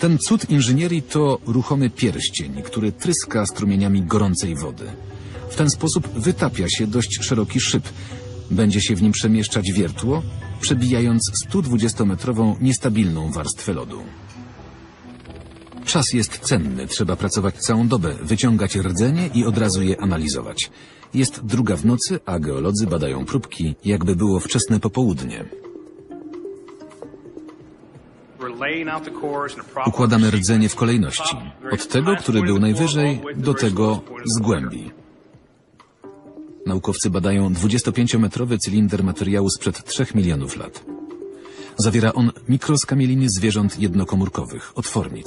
Ten cud inżynierii to ruchomy pierścień, który tryska strumieniami gorącej wody. W ten sposób wytapia się dość szeroki szyb. Będzie się w nim przemieszczać wiertło, przebijając sto dwudziestometrową niestabilną warstwę lodu. Czas jest cenny, trzeba pracować całą dobę, wyciągać rdzenie i od razu je analizować. Jest druga w nocy, a geolodzy badają próbki, jakby było wczesne popołudnie. Układamy rdzenie w kolejności, od tego, który był najwyżej, do tego z głębi. Naukowcy badają dwudziestopięciometrowy cylinder materiału sprzed trzech milionów lat. Zawiera on mikroskamieliny zwierząt jednokomórkowych, otwornic.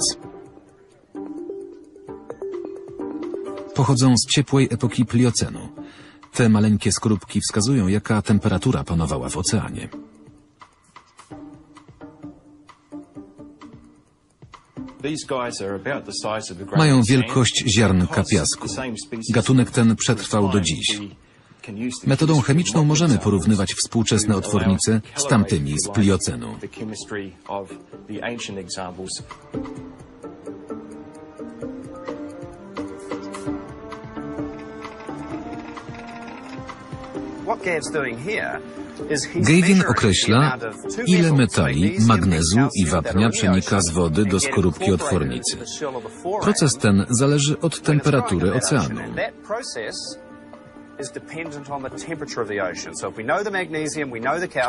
Pochodzą z ciepłej epoki pliocenu. Te maleńkie skorupki wskazują, jaka temperatura panowała w oceanie. Mają wielkość ziarnka piasku. Gatunek ten przetrwał do dziś. Metodą chemiczną możemy porównywać współczesne otwornice z tamtymi z pliocenu. Gavin określa, ile metali, magnezu i wapnia przenika z wody do skorupki otwornicy. Proces ten zależy od temperatury oceanu.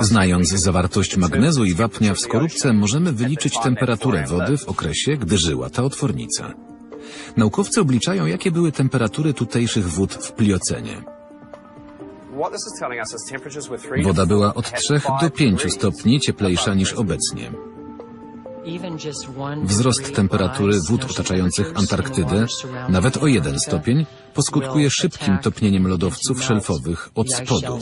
Znając zawartość magnezu i wapnia w skorupce, możemy wyliczyć temperaturę wody w okresie, gdy żyła ta otwornica. Naukowcy obliczają, jakie były temperatury tutejszych wód w pliocenie. Woda była od trzech do pięciu stopni cieplejsza niż obecnie. Wzrost temperatury wód otaczających Antarktydę, nawet o jeden stopień, poskutkuje szybkim topnieniem lodowców szelfowych od spodu.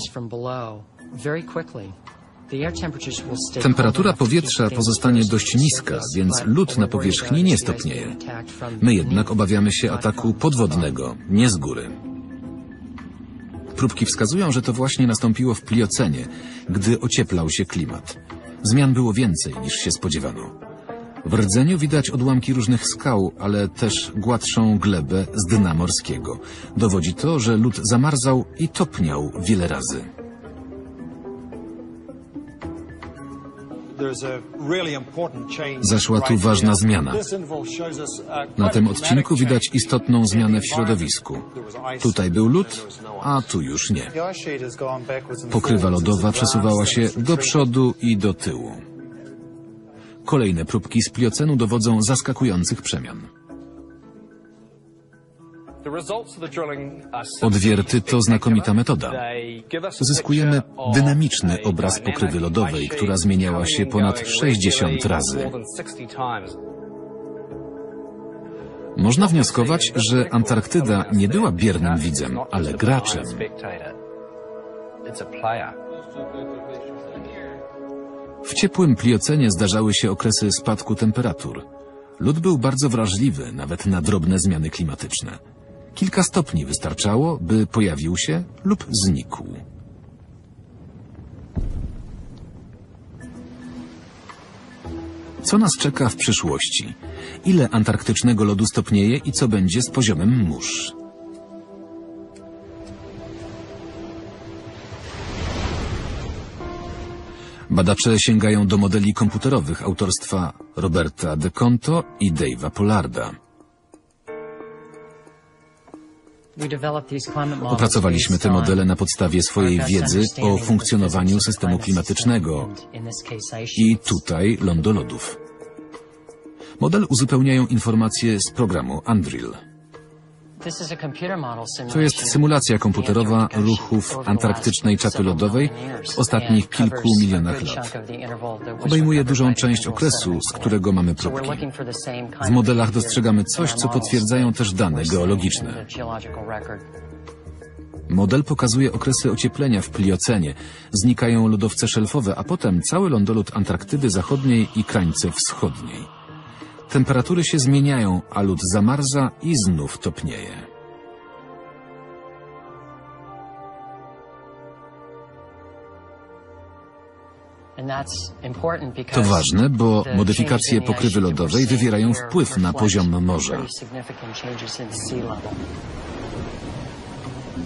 Temperatura powietrza pozostanie dość niska, więc lód na powierzchni nie stopnieje. My jednak obawiamy się ataku podwodnego, nie z góry. Próbki wskazują, że to właśnie nastąpiło w pliocenie, gdy ocieplał się klimat. Zmian było więcej, niż się spodziewano. W rdzeniu widać odłamki różnych skał, ale też gładszą glebę z dna morskiego. Dowodzi to, że lód zamarzał i topniał wiele razy. Zaszła tu ważna zmiana. Na tym odcinku widać istotną zmianę w środowisku. Tutaj był lód, a tu już nie. Pokrywa lodowa przesuwała się do przodu i do tyłu. Kolejne próbki z pliocenu dowodzą zaskakujących przemian. Odwierty to znakomita metoda. Uzyskujemy dynamiczny obraz pokrywy lodowej, która zmieniała się ponad sześćdziesiąt razy. Można wnioskować, że Antarktyda nie była biernym widzem, ale graczem. W ciepłym pliocenie zdarzały się okresy spadku temperatur. Lód był bardzo wrażliwy nawet na drobne zmiany klimatyczne. Kilka stopni wystarczało, by pojawił się lub znikł. Co nas czeka w przyszłości? Ile antarktycznego lodu stopnieje i co będzie z poziomem mórz? Badacze sięgają do modeli komputerowych autorstwa Roberta De Conto i Dave'a Pollarda. Opracowaliśmy te modele na podstawie swojej wiedzy o funkcjonowaniu systemu klimatycznego i tutaj lądolodów. Model uzupełniają informacje z programu ANDRILL. To jest symulacja komputerowa ruchów antarktycznej czapy lodowej w ostatnich kilku milionach lat. Obejmuje dużą część okresu, z którego mamy próbki. W modelach dostrzegamy coś, co potwierdzają też dane geologiczne. Model pokazuje okresy ocieplenia w Pliocenie. Znikają lodowce szelfowe, a potem cały lądolód Antarktydy Zachodniej i krańce wschodniej. Temperatury się zmieniają, a lód zamarza i znów topnieje. To ważne, bo modyfikacje pokrywy lodowej wywierają wpływ na poziom morza.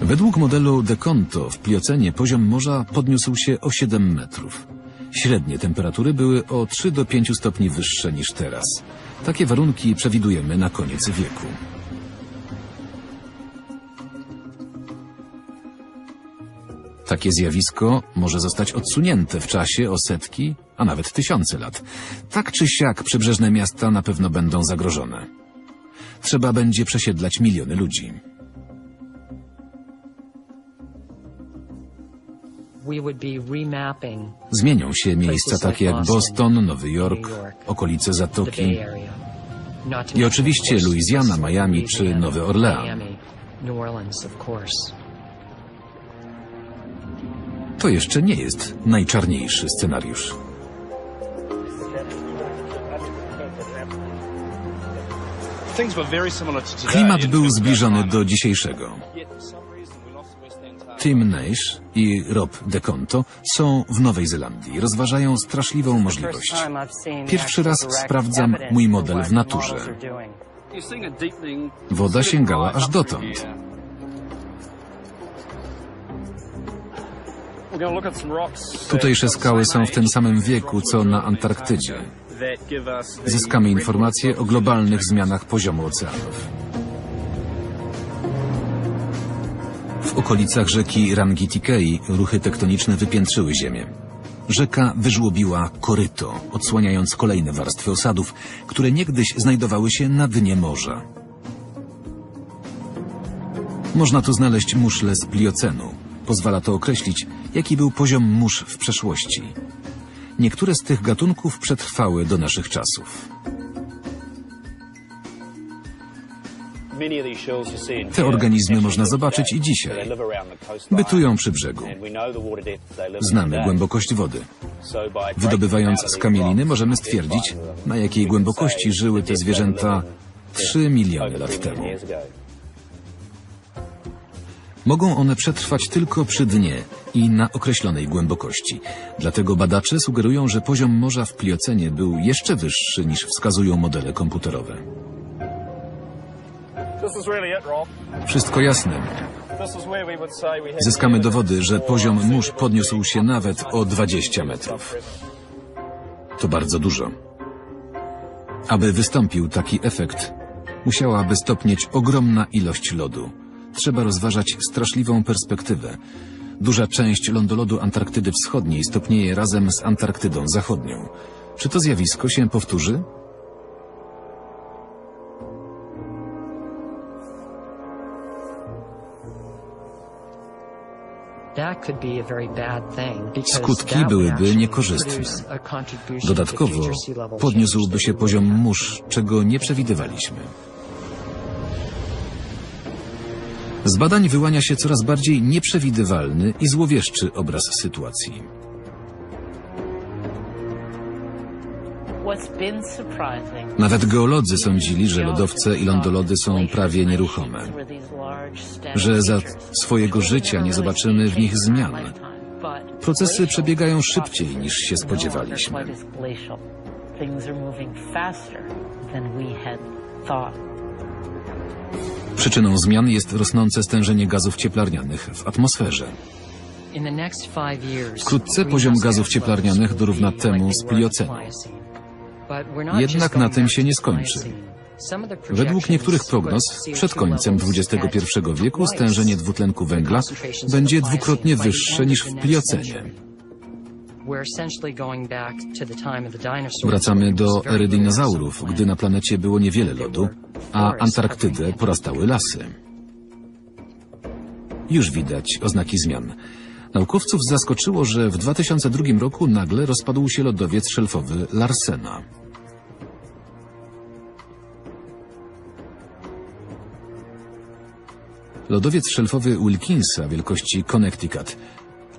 Według modelu De Conto w Pliocenie poziom morza podniósł się o siedem metrów. Średnie temperatury były o trzy do pięciu stopni wyższe niż teraz. Takie warunki przewidujemy na koniec wieku. Takie zjawisko może zostać odsunięte w czasie o setki, a nawet tysiące lat. Tak czy siak przybrzeżne miasta na pewno będą zagrożone. Trzeba będzie przesiedlać miliony ludzi. Zmienią się miejsca takie jak Boston, Nowy Jork, okolice Zatoki i oczywiście Louisiana, Miami czy Nowy Orlean. To jeszcze nie jest najczarniejszy scenariusz. Klimat był zbliżony do dzisiejszego. Tim Naish i Rob De Conto są w Nowej Zelandii. Rozważają straszliwą możliwość. Pierwszy raz sprawdzam mój model w naturze. Woda sięgała aż dotąd. Tutejsze skały są w tym samym wieku, co na Antarktydzie. Zyskamy informacje o globalnych zmianach poziomu oceanów. W okolicach rzeki Rangitikei ruchy tektoniczne wypiętrzyły ziemię. Rzeka wyżłobiła koryto, odsłaniając kolejne warstwy osadów, które niegdyś znajdowały się na dnie morza. Można tu znaleźć muszle z Pliocenu. Pozwala to określić, jaki był poziom mórz w przeszłości. Niektóre z tych gatunków przetrwały do naszych czasów. Te organizmy można zobaczyć i dzisiaj. Bytują przy brzegu. Znamy głębokość wody. Wydobywając skamieliny możemy stwierdzić, na jakiej głębokości żyły te zwierzęta trzy miliony lat temu. Mogą one przetrwać tylko przy dnie i na określonej głębokości. Dlatego badacze sugerują, że poziom morza w Pliocenie był jeszcze wyższy niż wskazują modele komputerowe. Wszystko jasne. Zyskamy dowody, że poziom mórz podniósł się nawet o dwadzieścia metrów. To bardzo dużo. Aby wystąpił taki efekt, musiałaby stopnieć ogromna ilość lodu. Trzeba rozważać straszliwą perspektywę. Duża część lądolodu Antarktydy Wschodniej stopnieje razem z Antarktydą Zachodnią. Czy to zjawisko się powtórzy? Skutki byłyby niekorzystne. Dodatkowo podniósłby się poziom mórz, czego nie przewidywaliśmy. Z badań wyłania się coraz bardziej nieprzewidywalny i złowieszczy obraz sytuacji. Nawet geolodzy sądzili, że lodowce i lądolody są prawie nieruchome, że za swojego życia nie zobaczymy w nich zmian. Procesy przebiegają szybciej niż się spodziewaliśmy. Przyczyną zmian jest rosnące stężenie gazów cieplarnianych w atmosferze. Wkrótce poziom gazów cieplarnianych dorówna temu z pliocenu. Jednak na tym się nie skończy. Według niektórych prognoz, przed końcem dwudziestego pierwszego wieku stężenie dwutlenku węgla będzie dwukrotnie wyższe niż w pliocenie. Wracamy do ery dinozaurów, gdy na planecie było niewiele lodu, a Antarktydę porastały lasy. Już widać oznaki zmian. Naukowców zaskoczyło, że w dwa tysiące drugim roku nagle rozpadł się lodowiec szelfowy Larsena. Lodowiec szelfowy Wilkinsa wielkości Connecticut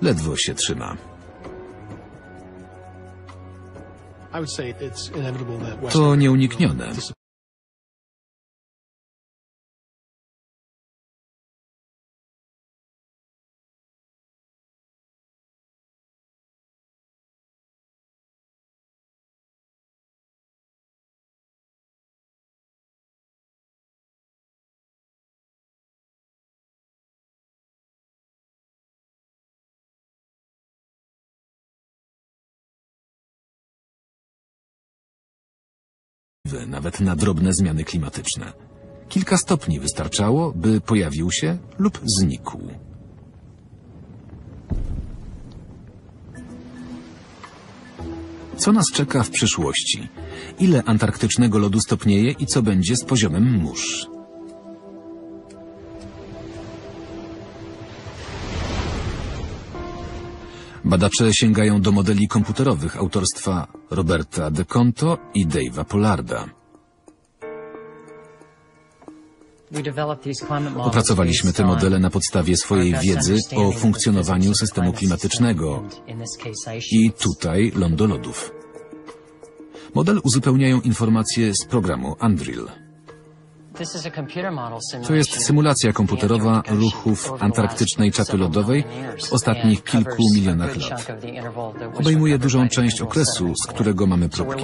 ledwo się trzyma. To nieuniknione. Nawet na drobne zmiany klimatyczne. Kilka stopni wystarczało, by pojawił się lub znikł. Co nas czeka w przyszłości? Ile antarktycznego lodu stopnieje i co będzie z poziomem mórz? Badacze sięgają do modeli komputerowych autorstwa Roberta De Conto i Dave'a Pollarda. Opracowaliśmy te modele na podstawie swojej wiedzy o funkcjonowaniu systemu klimatycznego i tutaj lądolodów. Model uzupełniają informacje z programu ANDRILL. To jest symulacja komputerowa ruchów antarktycznej czapy lodowej w ostatnich kilku milionach lat. Obejmuje dużą część okresu, z którego mamy próbki.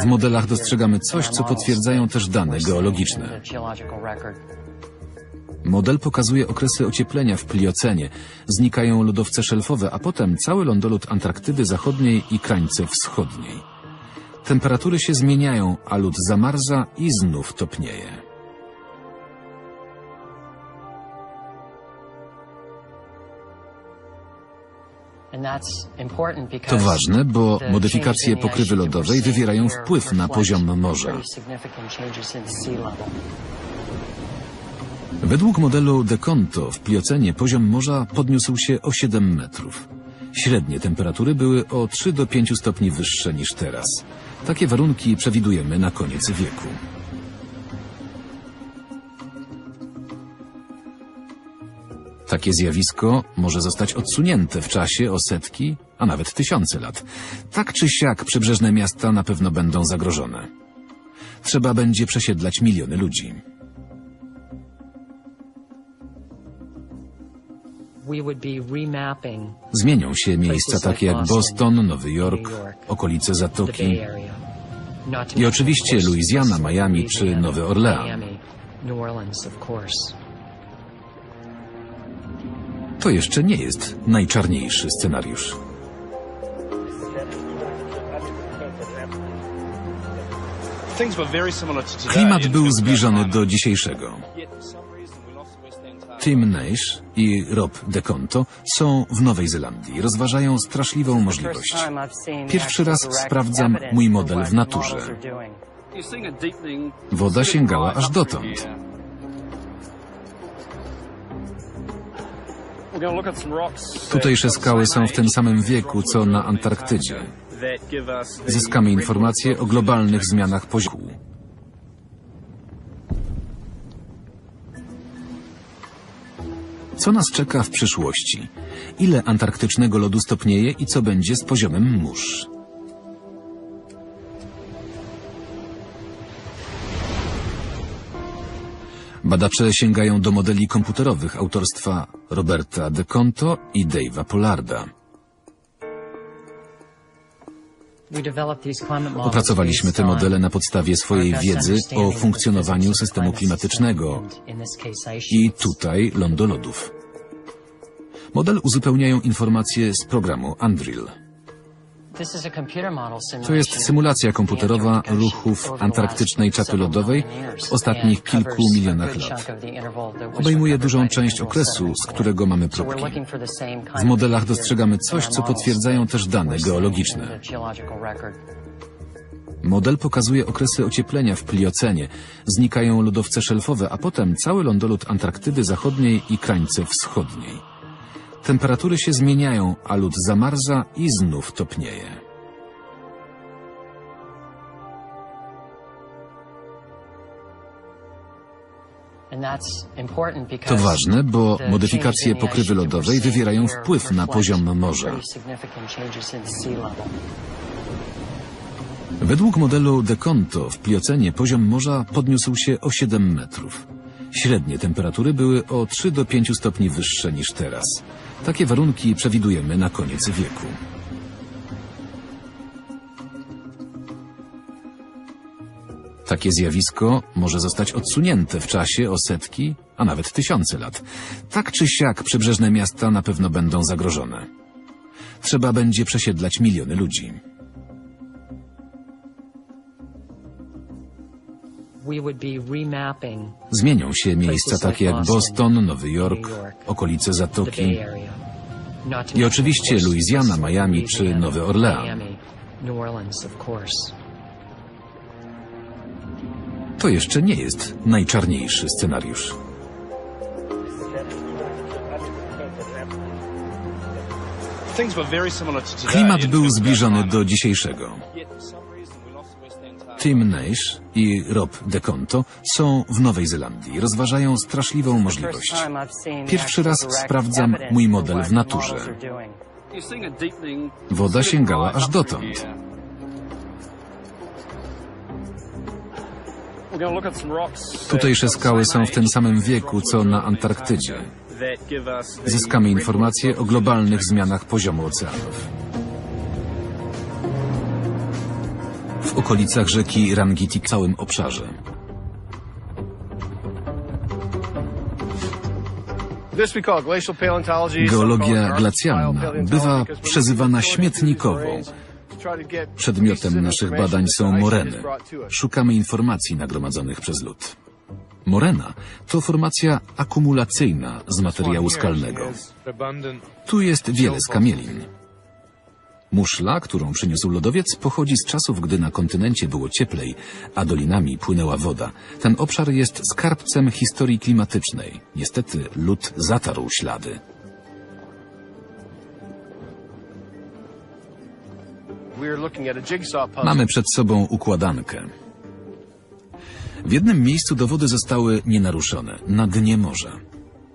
W modelach dostrzegamy coś, co potwierdzają też dane geologiczne. Model pokazuje okresy ocieplenia w pliocenie. Znikają lodowce szelfowe, a potem cały lądolód Antarktydy Zachodniej i krańce wschodniej. Temperatury się zmieniają, a lód zamarza i znów topnieje. To ważne, bo modyfikacje pokrywy lodowej wywierają wpływ na poziom morza. Według modelu De Conto w pliocenie poziom morza podniósł się o siedem metrów. Średnie temperatury były o trzy do pięciu stopni wyższe niż teraz. Takie warunki przewidujemy na koniec wieku. Takie zjawisko może zostać odsunięte w czasie o setki, a nawet tysiące lat. Tak czy siak przybrzeżne miasta na pewno będą zagrożone. Trzeba będzie przesiedlać miliony ludzi. Zmienią się miejsca takie jak Boston, Nowy Jork, okolice Zatoki i oczywiście Louisiana, Miami czy Nowy Orlean. To jeszcze nie jest najczarniejszy scenariusz. Klimat był zbliżony do dzisiejszego. Tim Naish i Rob De Conto są w Nowej Zelandii. Rozważają straszliwą możliwość. Pierwszy raz sprawdzam mój model w naturze. Woda sięgała aż dotąd. Tutejsze skały są w tym samym wieku, co na Antarktydzie. Zyskamy informacje o globalnych zmianach poziomu. Co nas czeka w przyszłości? Ile antarktycznego lodu stopnieje i co będzie z poziomem mórz? Badacze sięgają do modeli komputerowych autorstwa Roberta De Conto i Dave'a Pollarda. Opracowaliśmy te modele na podstawie swojej wiedzy o funkcjonowaniu systemu klimatycznego i tutaj lądolodów. Model uzupełniają informacje z programu ANDRILL. To jest symulacja komputerowa ruchów antarktycznej czapy lodowej w ostatnich kilku milionach lat. Obejmuje dużą część okresu, z którego mamy próbki. W modelach dostrzegamy coś, co potwierdzają też dane geologiczne. Model pokazuje okresy ocieplenia w Pliocenie. Znikają lodowce szelfowe, a potem cały lądolud Antarktydy Zachodniej i krańce wschodniej. Temperatury się zmieniają, a lód zamarza i znów topnieje. To ważne, bo modyfikacje pokrywy lodowej wywierają wpływ na poziom morza. Według modelu De Conto w Pliocenie poziom morza podniósł się o siedem metrów. Średnie temperatury były o trzy do pięciu stopni wyższe niż teraz. Takie warunki przewidujemy na koniec wieku. Takie zjawisko może zostać odsunięte w czasie o setki, a nawet tysiące lat. Tak czy siak przybrzeżne miasta na pewno będą zagrożone. Trzeba będzie przesiedlać miliony ludzi. Zmienią się miejsca takie jak Boston, Nowy Jork, okolice Zatoki i oczywiście Louisiana, Miami czy Nowy Orlean. To jeszcze nie jest najczarniejszy scenariusz. Klimat był zbliżony do dzisiejszego. Tim Naish i Rob De Conto są w Nowej Zelandii. Rozważają straszliwą możliwość. Pierwszy raz sprawdzam mój model w naturze. Woda sięgała aż dotąd. Tutejsze skały są w tym samym wieku, co na Antarktydzie. Zyskamy informacje o globalnych zmianach poziomu oceanów. W okolicach rzeki Rangitikei w całym obszarze. Geologia glacjalna bywa przezywana śmietnikową. Przedmiotem naszych badań są moreny. Szukamy informacji nagromadzonych przez lód. Morena to formacja akumulacyjna z materiału skalnego. Tu jest wiele skamielin. Muszla, którą przyniósł lodowiec, pochodzi z czasów, gdy na kontynencie było cieplej, a dolinami płynęła woda. Ten obszar jest skarbcem historii klimatycznej. Niestety lód zatarł ślady. Mamy przed sobą układankę. W jednym miejscu dowody zostały nienaruszone, na dnie morza,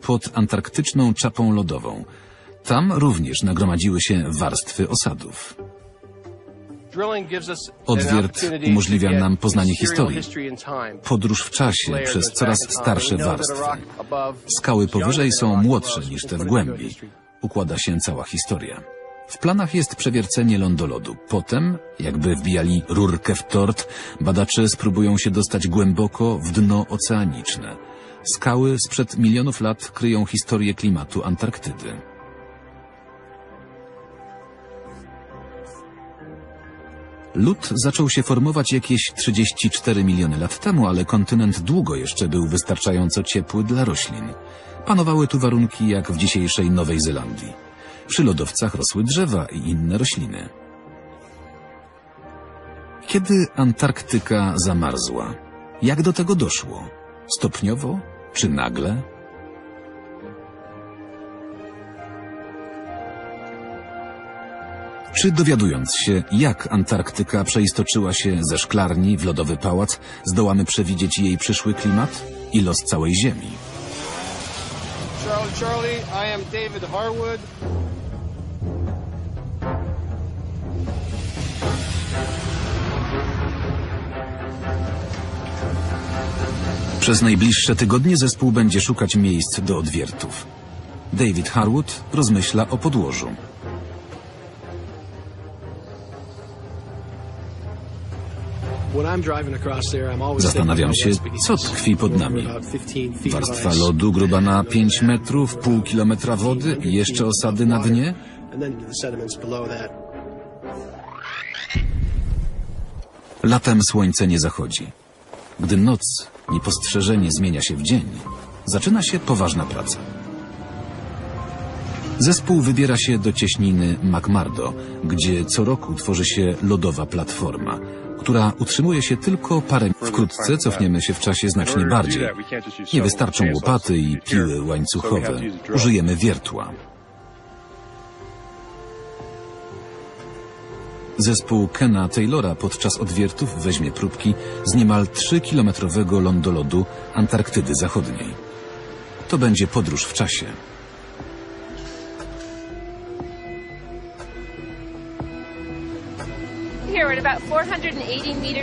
pod antarktyczną czapą lodową. Tam również nagromadziły się warstwy osadów. Odwiert umożliwia nam poznanie historii, podróż w czasie przez coraz starsze warstwy. Skały powyżej są młodsze niż te w głębi. Układa się cała historia. W planach jest przewiercenie lądolodu. Potem, jakby wbijali rurkę w tort, badacze spróbują się dostać głęboko w dno oceaniczne. Skały sprzed milionów lat kryją historię klimatu Antarktydy. Lód zaczął się formować jakieś trzydzieści cztery miliony lat temu, ale kontynent długo jeszcze był wystarczająco ciepły dla roślin. Panowały tu warunki jak w dzisiejszej Nowej Zelandii. Przy lodowcach rosły drzewa i inne rośliny. Kiedy Antarktyka zamarzła? Jak do tego doszło? Stopniowo czy nagle? Czy dowiadując się, jak Antarktyka przeistoczyła się ze szklarni w lodowy pałac, zdołamy przewidzieć jej przyszły klimat i los całej Ziemi? Charlie, Charlie, I am David Harwood. Przez najbliższe tygodnie zespół będzie szukać miejsc do odwiertów. David Harwood rozmyśla o podłożu. Zastanawiam się, co tkwi pod nami. Warstwa lodu gruba na pięć metrów, pół kilometra wody i jeszcze osady na dnie? Latem słońce nie zachodzi. Gdy noc niepostrzeżenie zmienia się w dzień, zaczyna się poważna praca. Zespół wybiera się do cieśniny McMurdo, gdzie co roku tworzy się lodowa platforma, która utrzymuje się tylko parę... Wkrótce cofniemy się w czasie znacznie bardziej. Nie wystarczą łopaty i piły łańcuchowe. Użyjemy wiertła. Zespół Kena Taylora podczas odwiertów weźmie próbki z niemal trzykilometrowego lądolodu Antarktydy Zachodniej. To będzie podróż w czasie.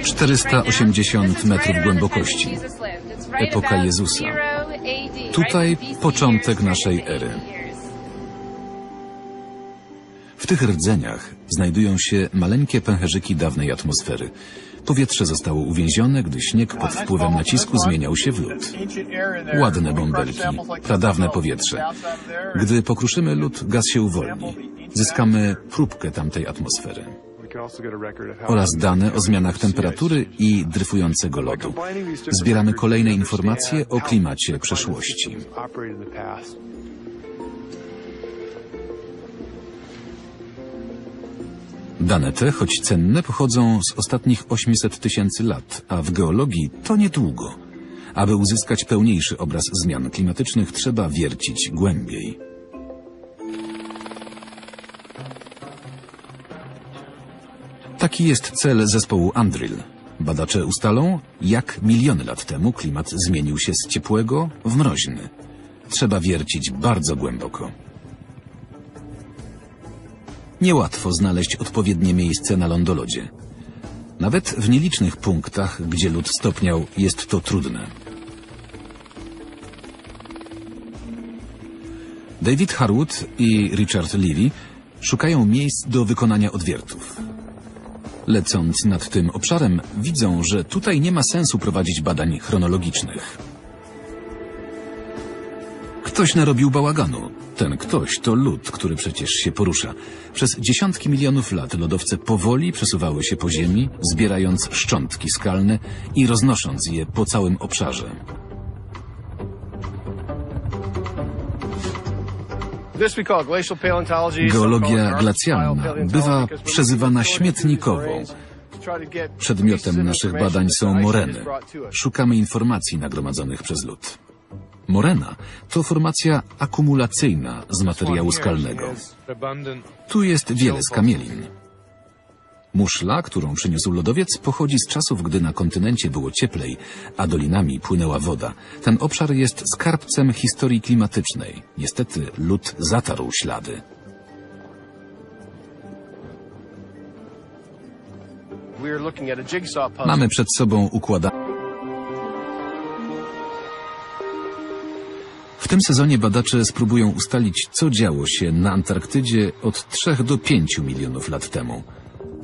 czterysta osiemdziesiąt metrów głębokości. Epoka Jezusa. Tutaj początek naszej ery. W tych rdzeniach znajdują się maleńkie pęcherzyki dawnej atmosfery. Powietrze zostało uwięzione, gdy śnieg pod wpływem nacisku zmieniał się w lód. Ładne bąbelki, pradawne powietrze. Gdy pokruszymy lód, gaz się uwolni. Zyskamy próbkę tamtej atmosfery oraz dane o zmianach temperatury i dryfującego lodu. Zbieramy kolejne informacje o klimacie przeszłości. Dane te, choć cenne, pochodzą z ostatnich osiemset tysięcy lat, a w geologii to niedługo. Aby uzyskać pełniejszy obraz zmian klimatycznych, trzeba wiercić głębiej. Taki jest cel zespołu ANDRILL. Badacze ustalą, jak miliony lat temu klimat zmienił się z ciepłego w mroźny. Trzeba wiercić bardzo głęboko. Niełatwo znaleźć odpowiednie miejsce na lądolodzie. Nawet w nielicznych punktach, gdzie lód stopniał, jest to trudne. David Harwood i Richard Levy szukają miejsc do wykonania odwiertów. Lecąc nad tym obszarem, widzą, że tutaj nie ma sensu prowadzić badań chronologicznych. Ktoś narobił bałaganu. Ten ktoś to lód, który przecież się porusza. Przez dziesiątki milionów lat lodowce powoli przesuwały się po ziemi, zbierając szczątki skalne i roznosząc je po całym obszarze. Geologia glacjalna bywa przezywana śmietnikową. Przedmiotem naszych badań są moreny. Szukamy informacji nagromadzonych przez lód. Morena to formacja akumulacyjna z materiału skalnego. Tu jest wiele skamielin. Muszla, którą przyniósł lodowiec, pochodzi z czasów, gdy na kontynencie było cieplej, a dolinami płynęła woda. Ten obszar jest skarbcem historii klimatycznej. Niestety lód zatarł ślady. Mamy przed sobą układane... W tym sezonie badacze spróbują ustalić, co działo się na Antarktydzie od trzech do pięciu milionów lat temu,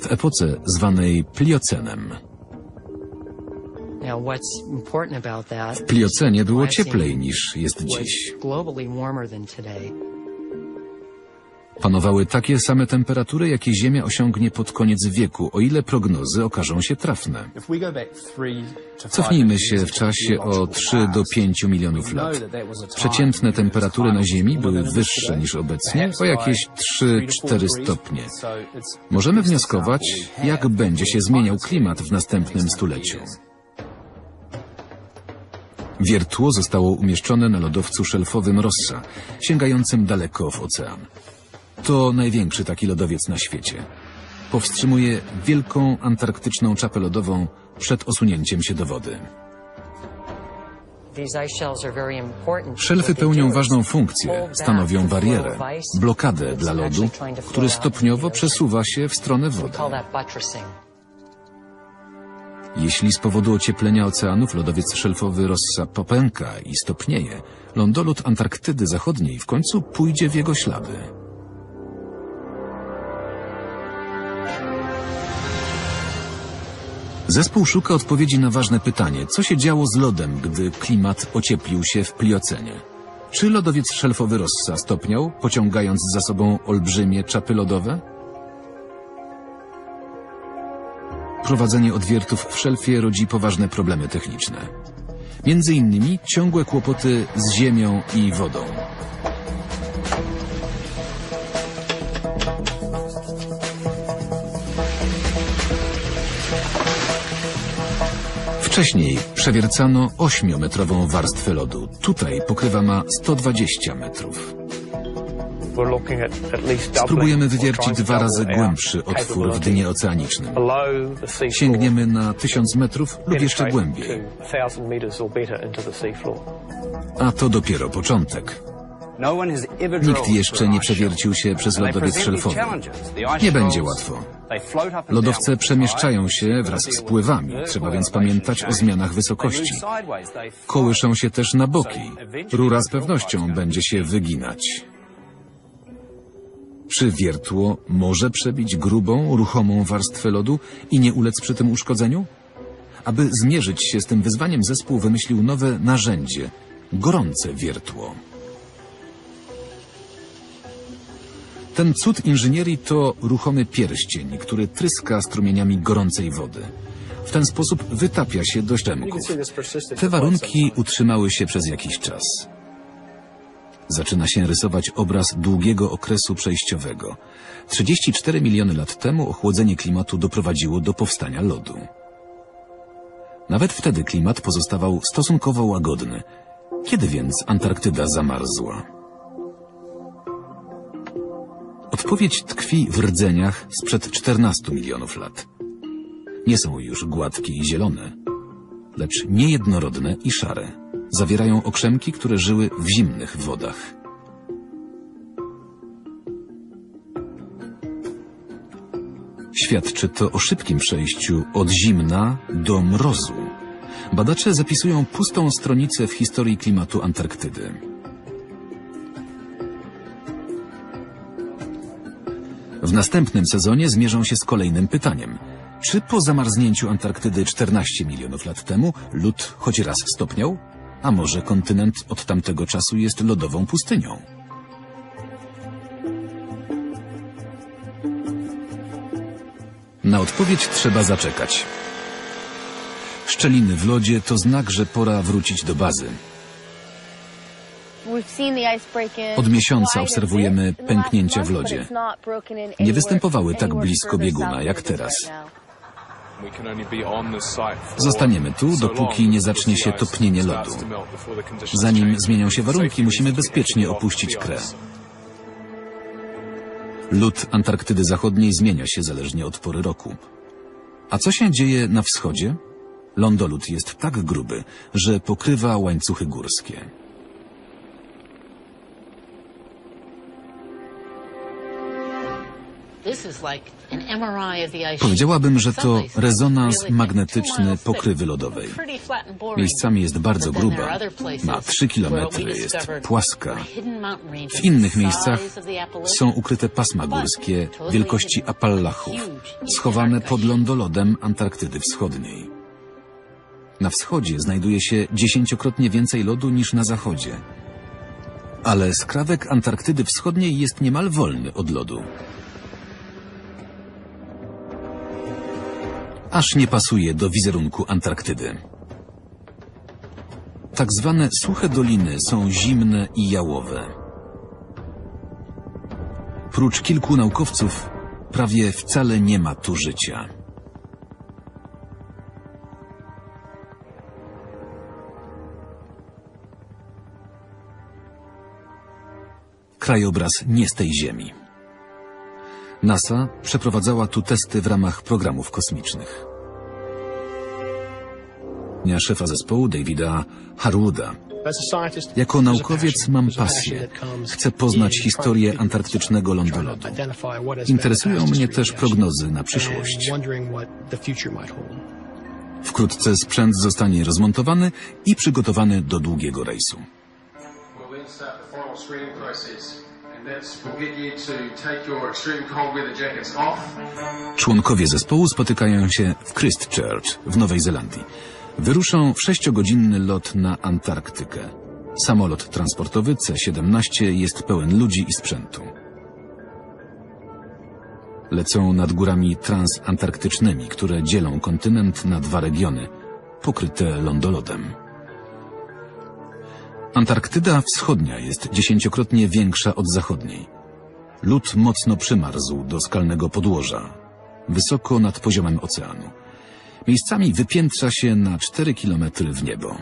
w epoce zwanej Pliocenem. W Pliocenie było cieplej niż jest dziś. Panowały takie same temperatury, jakie Ziemia osiągnie pod koniec wieku, o ile prognozy okażą się trafne. Cofnijmy się w czasie o trzy do pięciu milionów lat. Przeciętne temperatury na Ziemi były wyższe niż obecnie, o jakieś trzy do czterech stopni. Możemy wnioskować, jak będzie się zmieniał klimat w następnym stuleciu. Wiertło zostało umieszczone na lodowcu szelfowym Rossa, sięgającym daleko w ocean. To największy taki lodowiec na świecie. Powstrzymuje wielką antarktyczną czapę lodową przed osunięciem się do wody. Szelfy pełnią ważną funkcję, stanowią barierę, blokadę dla lodu, który stopniowo przesuwa się w stronę wody. Jeśli z powodu ocieplenia oceanów lodowiec szelfowy Rossa popęka i stopnieje, lądolód Antarktydy Zachodniej w końcu pójdzie w jego ślady. Zespół szuka odpowiedzi na ważne pytanie, co się działo z lodem, gdy klimat ocieplił się w Pliocenie. Czy lodowiec szelfowy Rossa stopniał, pociągając za sobą olbrzymie czapy lodowe? Prowadzenie odwiertów w szelfie rodzi poważne problemy techniczne. Między innymi ciągłe kłopoty z ziemią i wodą. Wcześniej przewiercano ośmiometrową warstwę lodu. Tutaj pokrywa ma sto dwadzieścia metrów. Spróbujemy wywiercić dwa razy głębszy otwór w dnie oceanicznym. Sięgniemy na tysiąc metrów lub jeszcze głębiej. A to dopiero początek. Nikt jeszcze nie przewiercił się przez lodowiec szelfowy. Nie będzie łatwo. Lodowce przemieszczają się wraz z pływami, trzeba więc pamiętać o zmianach wysokości. Kołyszą się też na boki. Rura z pewnością będzie się wyginać. Czy wiertło może przebić grubą, ruchomą warstwę lodu i nie ulec przy tym uszkodzeniu? Aby zmierzyć się z tym wyzwaniem, zespół wymyślił nowe narzędzie – gorące wiertło. Ten cud inżynierii to ruchomy pierścień, który tryska strumieniami gorącej wody. W ten sposób wytapia się do ścianków. Te warunki utrzymały się przez jakiś czas. Zaczyna się rysować obraz długiego okresu przejściowego. trzydzieści cztery miliony lat temu ochłodzenie klimatu doprowadziło do powstania lodu. Nawet wtedy klimat pozostawał stosunkowo łagodny. Kiedy więc Antarktyda zamarzła? Odpowiedź tkwi w rdzeniach sprzed czternastu milionów lat. Nie są już gładkie i zielone, lecz niejednorodne i szare. Zawierają okrzemki, które żyły w zimnych wodach. Świadczy to o szybkim przejściu od zimna do mrozu. Badacze zapisują pustą stronicę w historii klimatu Antarktydy. W następnym sezonie zmierzą się z kolejnym pytaniem. Czy po zamarznięciu Antarktydy czternaście milionów lat temu lód choć raz stopniał? A może kontynent od tamtego czasu jest lodową pustynią? Na odpowiedź trzeba zaczekać. Szczeliny w lodzie to znak, że pora wrócić do bazy. Od miesiąca obserwujemy pęknięcia w lodzie. Nie występowały tak blisko bieguna jak teraz. Zostaniemy tu, dopóki nie zacznie się topnienie lodu. Zanim zmienią się warunki, musimy bezpiecznie opuścić krę. Lód Antarktydy Zachodniej zmienia się zależnie od pory roku. A co się dzieje na wschodzie? Lądolód jest tak gruby, że pokrywa łańcuchy górskie. Powiedziałabym, że to rezonans magnetyczny pokrywy lodowej. Miejscami jest bardzo gruba, ma trzy kilometry, jest płaska. W innych miejscach są ukryte pasma górskie wielkości Apalachów, schowane pod lądolodem Antarktydy Wschodniej. Na wschodzie znajduje się dziesięciokrotnie więcej lodu niż na zachodzie. Ale skrawek Antarktydy Wschodniej jest niemal wolny od lodu. Aż nie pasuje do wizerunku Antarktydy. Tak zwane suche doliny są zimne i jałowe. Prócz kilku naukowców prawie wcale nie ma tu życia. Krajobraz nie z tej ziemi. NASA przeprowadzała tu testy w ramach programów kosmicznych. Dnia szefa zespołu Davida Haruda. Jako naukowiec mam pasję. Chcę poznać historię antarktycznego lądolodu. Interesują mnie też prognozy na przyszłość. Wkrótce sprzęt zostanie rozmontowany i przygotowany do długiego rejsu. Członkowie zespołu spotykają się w Christchurch w Nowej Zelandii. Wyruszą w sześciogodzinny lot na Antarktykę. Samolot transportowy C siedemnaście jest pełen ludzi i sprzętu. Lecą nad górami transantarktycznymi, które dzielą kontynent na dwa regiony, pokryte lądolodem. Antarktyda wschodnia jest dziesięciokrotnie większa od zachodniej. Lód mocno przymarzł do skalnego podłoża, wysoko nad poziomem oceanu. Miejscami wypiętrza się na cztery kilometry w niebo.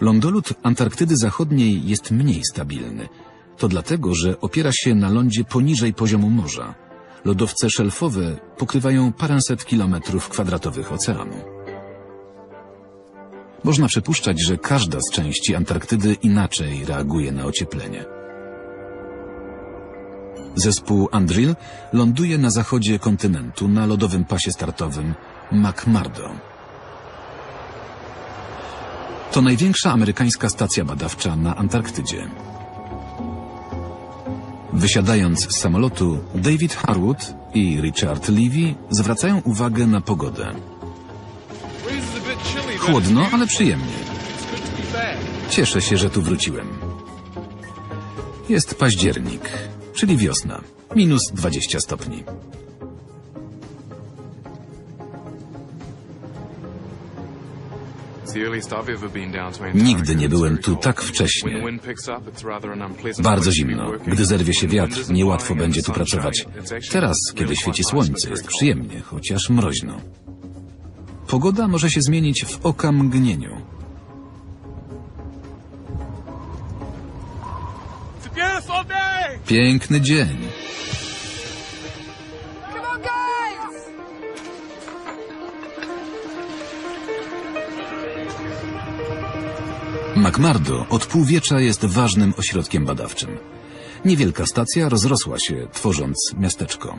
Lądolód Antarktydy zachodniej jest mniej stabilny. To dlatego, że opiera się na lądzie poniżej poziomu morza. Lodowce szelfowe pokrywają paręset kilometrów kwadratowych oceanu. Można przypuszczać, że każda z części Antarktydy inaczej reaguje na ocieplenie. Zespół ANDRILL ląduje na zachodzie kontynentu na lodowym pasie startowym McMurdo. To największa amerykańska stacja badawcza na Antarktydzie. Wysiadając z samolotu, David Harwood i Richard Levy zwracają uwagę na pogodę. Chłodno, ale przyjemnie. Cieszę się, że tu wróciłem. Jest październik, czyli wiosna, minus dwadzieścia stopni. Nigdy nie byłem tu tak wcześnie. Bardzo zimno. Gdy zerwie się wiatr, niełatwo będzie tu pracować. Teraz, kiedy świeci słońce, jest przyjemnie, chociaż mroźno. Pogoda może się zmienić w okamgnieniu. Piękny dzień. McMurdo od półwiecza jest ważnym ośrodkiem badawczym. Niewielka stacja rozrosła się, tworząc miasteczko.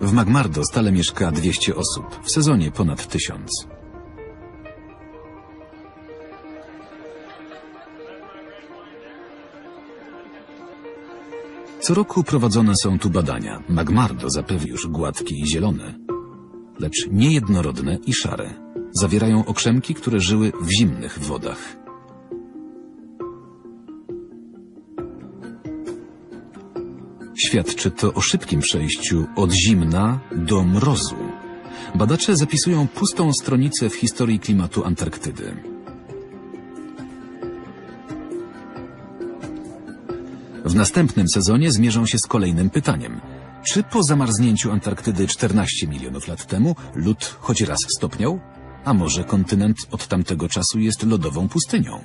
W McMurdo stale mieszka dwieście osób, w sezonie ponad tysiąc. Co roku prowadzone są tu badania. McMurdo zapewne już gładkie i zielone, lecz niejednorodne i szare. Zawierają okrzemki, które żyły w zimnych wodach. Świadczy to o szybkim przejściu od zimna do mrozu. Badacze zapisują pustą stronicę w historii klimatu Antarktydy. W następnym sezonie zmierzą się z kolejnym pytaniem. Czy po zamarznięciu Antarktydy czternaście milionów lat temu lód choć raz stopniał? A może kontynent od tamtego czasu jest lodową pustynią?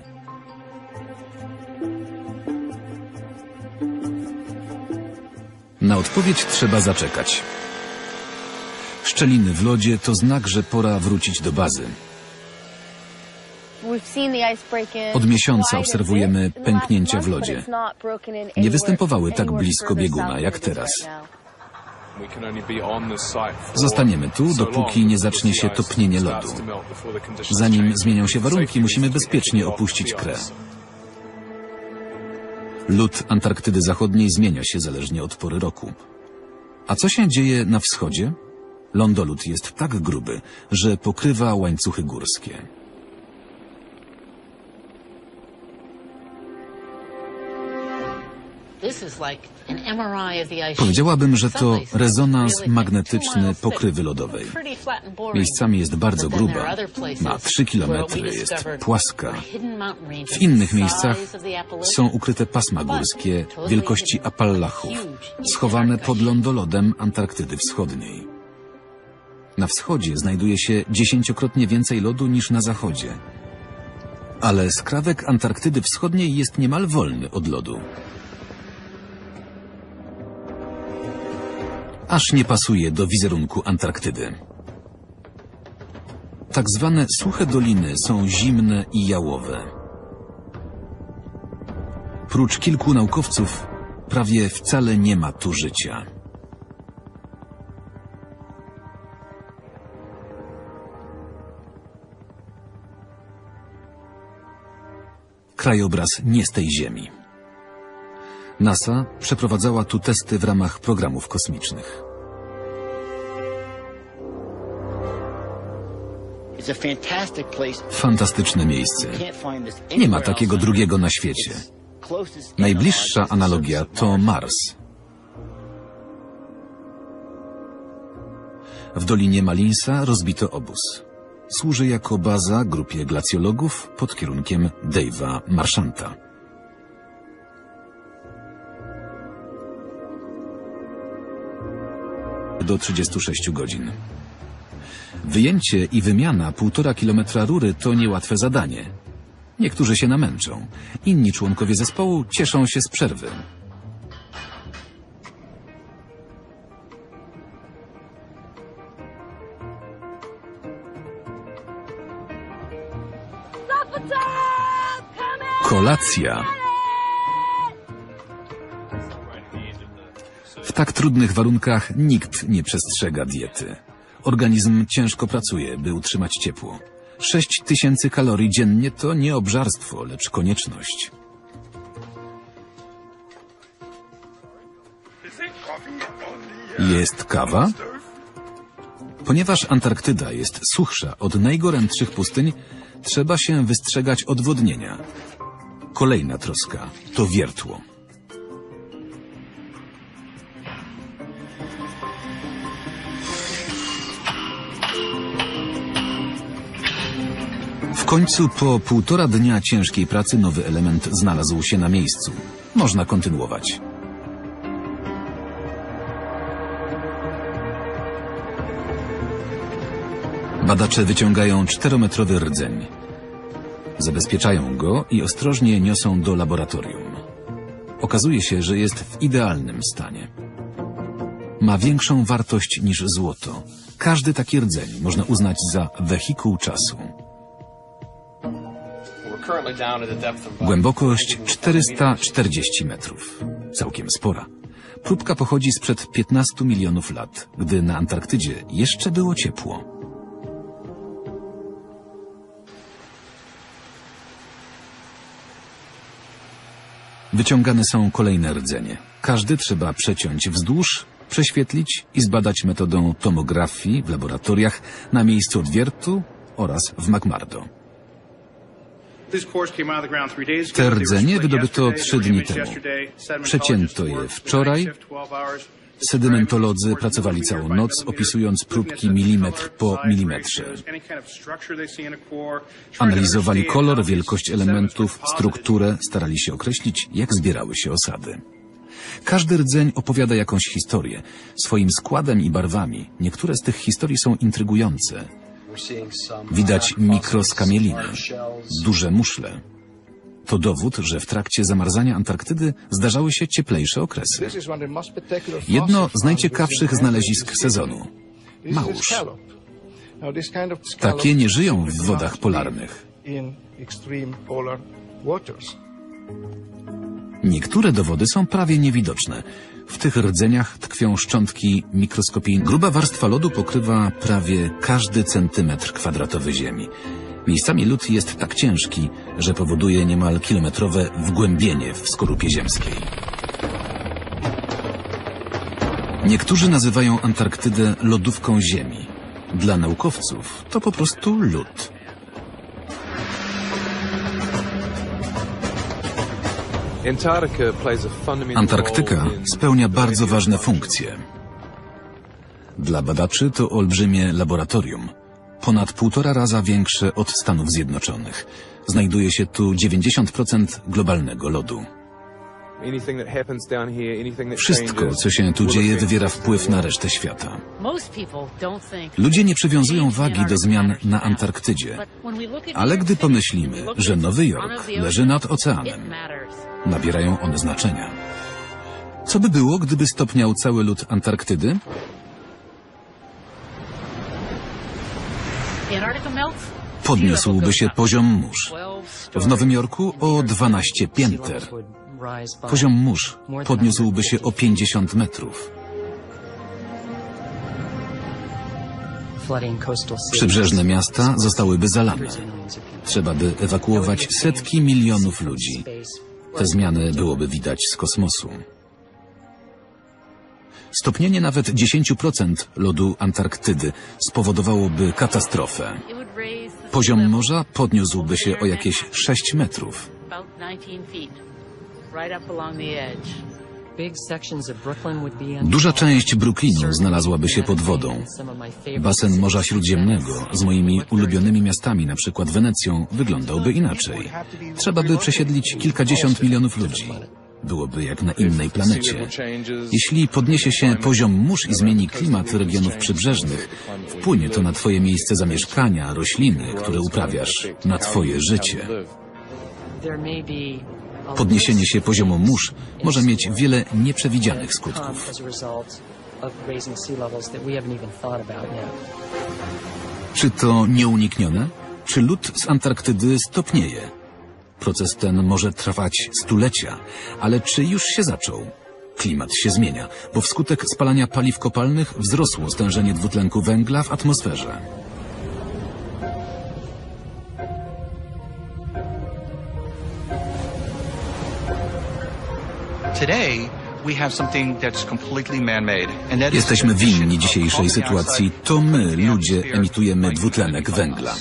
Na odpowiedź trzeba zaczekać. Szczeliny w lodzie to znak, że pora wrócić do bazy. Od miesiąca obserwujemy pęknięcia w lodzie. Nie występowały tak blisko bieguna jak teraz. Zostaniemy tu, dopóki nie zacznie się topnienie lodu. Zanim zmienią się warunki, musimy bezpiecznie opuścić krę. Lód Antarktydy Zachodniej zmienia się zależnie od pory roku. A co się dzieje na wschodzie? Lądolód jest tak gruby, że pokrywa łańcuchy górskie. Powiedziałabym, że to rezonans magnetyczny pokrywy lodowej. Miejscami jest bardzo gruba, ma trzy kilometry, jest płaska. W innych miejscach są ukryte pasma górskie wielkości Apalachów, schowane pod lądolodem Antarktydy Wschodniej. Na wschodzie znajduje się dziesięciokrotnie więcej lodu niż na zachodzie, ale skrawek Antarktydy Wschodniej jest niemal wolny od lodu. Aż nie pasuje do wizerunku Antarktydy. Tak zwane suche doliny są zimne i jałowe. Prócz kilku naukowców prawie wcale nie ma tu życia. krajobraz nie z tej Ziemi. NASA przeprowadzała tu testy w ramach programów kosmicznych. Fantastyczne miejsce. Nie ma takiego drugiego na świecie. Najbliższa analogia to Mars. W Dolinie Malinsa rozbito obóz. Służy jako baza grupie glacjologów pod kierunkiem Dave'a Marchanta. Do trzydziestu sześciu godzin. Wyjęcie i wymiana półtora kilometra rury to niełatwe zadanie. Niektórzy się namęczą, inni członkowie zespołu cieszą się z przerwy. Kolacja. W tak trudnych warunkach nikt nie przestrzega diety. Organizm ciężko pracuje, by utrzymać ciepło. sześć tysięcy kalorii dziennie to nie obżarstwo, lecz konieczność. Jest kawa? Ponieważ Antarktyda jest suchsza od najgorętszych pustyń, trzeba się wystrzegać odwodnienia. Kolejna troska to wiertło. W końcu po półtora dnia ciężkiej pracy nowy element znalazł się na miejscu. Można kontynuować. Badacze wyciągają czterometrowy rdzeń. Zabezpieczają go i ostrożnie niosą do laboratorium. Okazuje się, że jest w idealnym stanie. Ma większą wartość niż złoto. Każdy taki rdzeń można uznać za wehikuł czasu. Głębokość czterysta czterdzieści metrów. Całkiem spora. Próbka pochodzi sprzed piętnastu milionów lat, gdy na Antarktydzie jeszcze było ciepło. Wyciągane są kolejne rdzenie. Każdy trzeba przeciąć wzdłuż, prześwietlić i zbadać metodą tomografii w laboratoriach na miejscu odwiertu oraz w McMurdo. Te rdzenie wydobyto trzy dni temu. Przecięto je wczoraj. Sedymentolodzy pracowali całą noc, opisując próbki milimetr po milimetrze. Analizowali kolor, wielkość elementów, strukturę, starali się określić, jak zbierały się osady. Każdy rdzeń opowiada jakąś historię, swoim składem i barwami. Niektóre z tych historii są intrygujące. Widać mikroskamieliny, duże muszle. To dowód, że w trakcie zamarzania Antarktydy zdarzały się cieplejsze okresy. Jedno z najciekawszych znalezisk sezonu. Małuż. Takie nie żyją w wodach polarnych. Niektóre dowody są prawie niewidoczne. W tych rdzeniach tkwią szczątki mikroskopijne. Gruba warstwa lodu pokrywa prawie każdy centymetr kwadratowy ziemi. Miejscami lód jest tak ciężki, że powoduje niemal kilometrowe wgłębienie w skorupie ziemskiej. Niektórzy nazywają Antarktydę lodówką Ziemi. Dla naukowców to po prostu lód. Antarktyka spełnia bardzo ważne funkcje. Dla badaczy to olbrzymie laboratorium. Ponad półtora raza większe od Stanów Zjednoczonych. Znajduje się tu dziewięćdziesiąt procent globalnego lodu. Wszystko, co się tu dzieje, wywiera wpływ na resztę świata. Ludzie nie przywiązują wagi do zmian na Antarktydzie, ale gdy pomyślimy, że Nowy Jork leży nad oceanem, nabierają one znaczenia. Co by było, gdyby stopniał cały lód Antarktydy? Podniósłby się poziom mórz. W Nowym Jorku o dwanaście pięter. Poziom mórz podniósłby się o pięćdziesiąt metrów. Przybrzeżne miasta zostałyby zalane. Trzeba by ewakuować setki milionów ludzi. Te zmiany byłoby widać z kosmosu. Stopnienie nawet dziesięć procent lodu Antarktydy spowodowałoby katastrofę. Poziom morza podniósłby się o jakieś sześć metrów. Duża część Brooklynu znalazłaby się pod wodą. Basen Morza Śródziemnego z moimi ulubionymi miastami, na przykład Wenecją, wyglądałby inaczej. Trzeba by przesiedlić kilkadziesiąt milionów ludzi. Byłoby jak na innej planecie. Jeśli podniesie się poziom mórz i zmieni klimat regionów przybrzeżnych, wpłynie to na twoje miejsce zamieszkania, rośliny, które uprawiasz, na twoje życie. Podniesienie się poziomu mórz może mieć wiele nieprzewidzianych skutków. Czy to nieuniknione? Czy lód z Antarktydy stopnieje? Proces ten może trwać stulecia, ale czy już się zaczął? Klimat się zmienia, bo wskutek spalania paliw kopalnych wzrosło stężenie dwutlenku węgla w atmosferze. Jesteśmy winni dzisiejszej sytuacji. To my, ludzie, emitujemy dwutlenek węgla.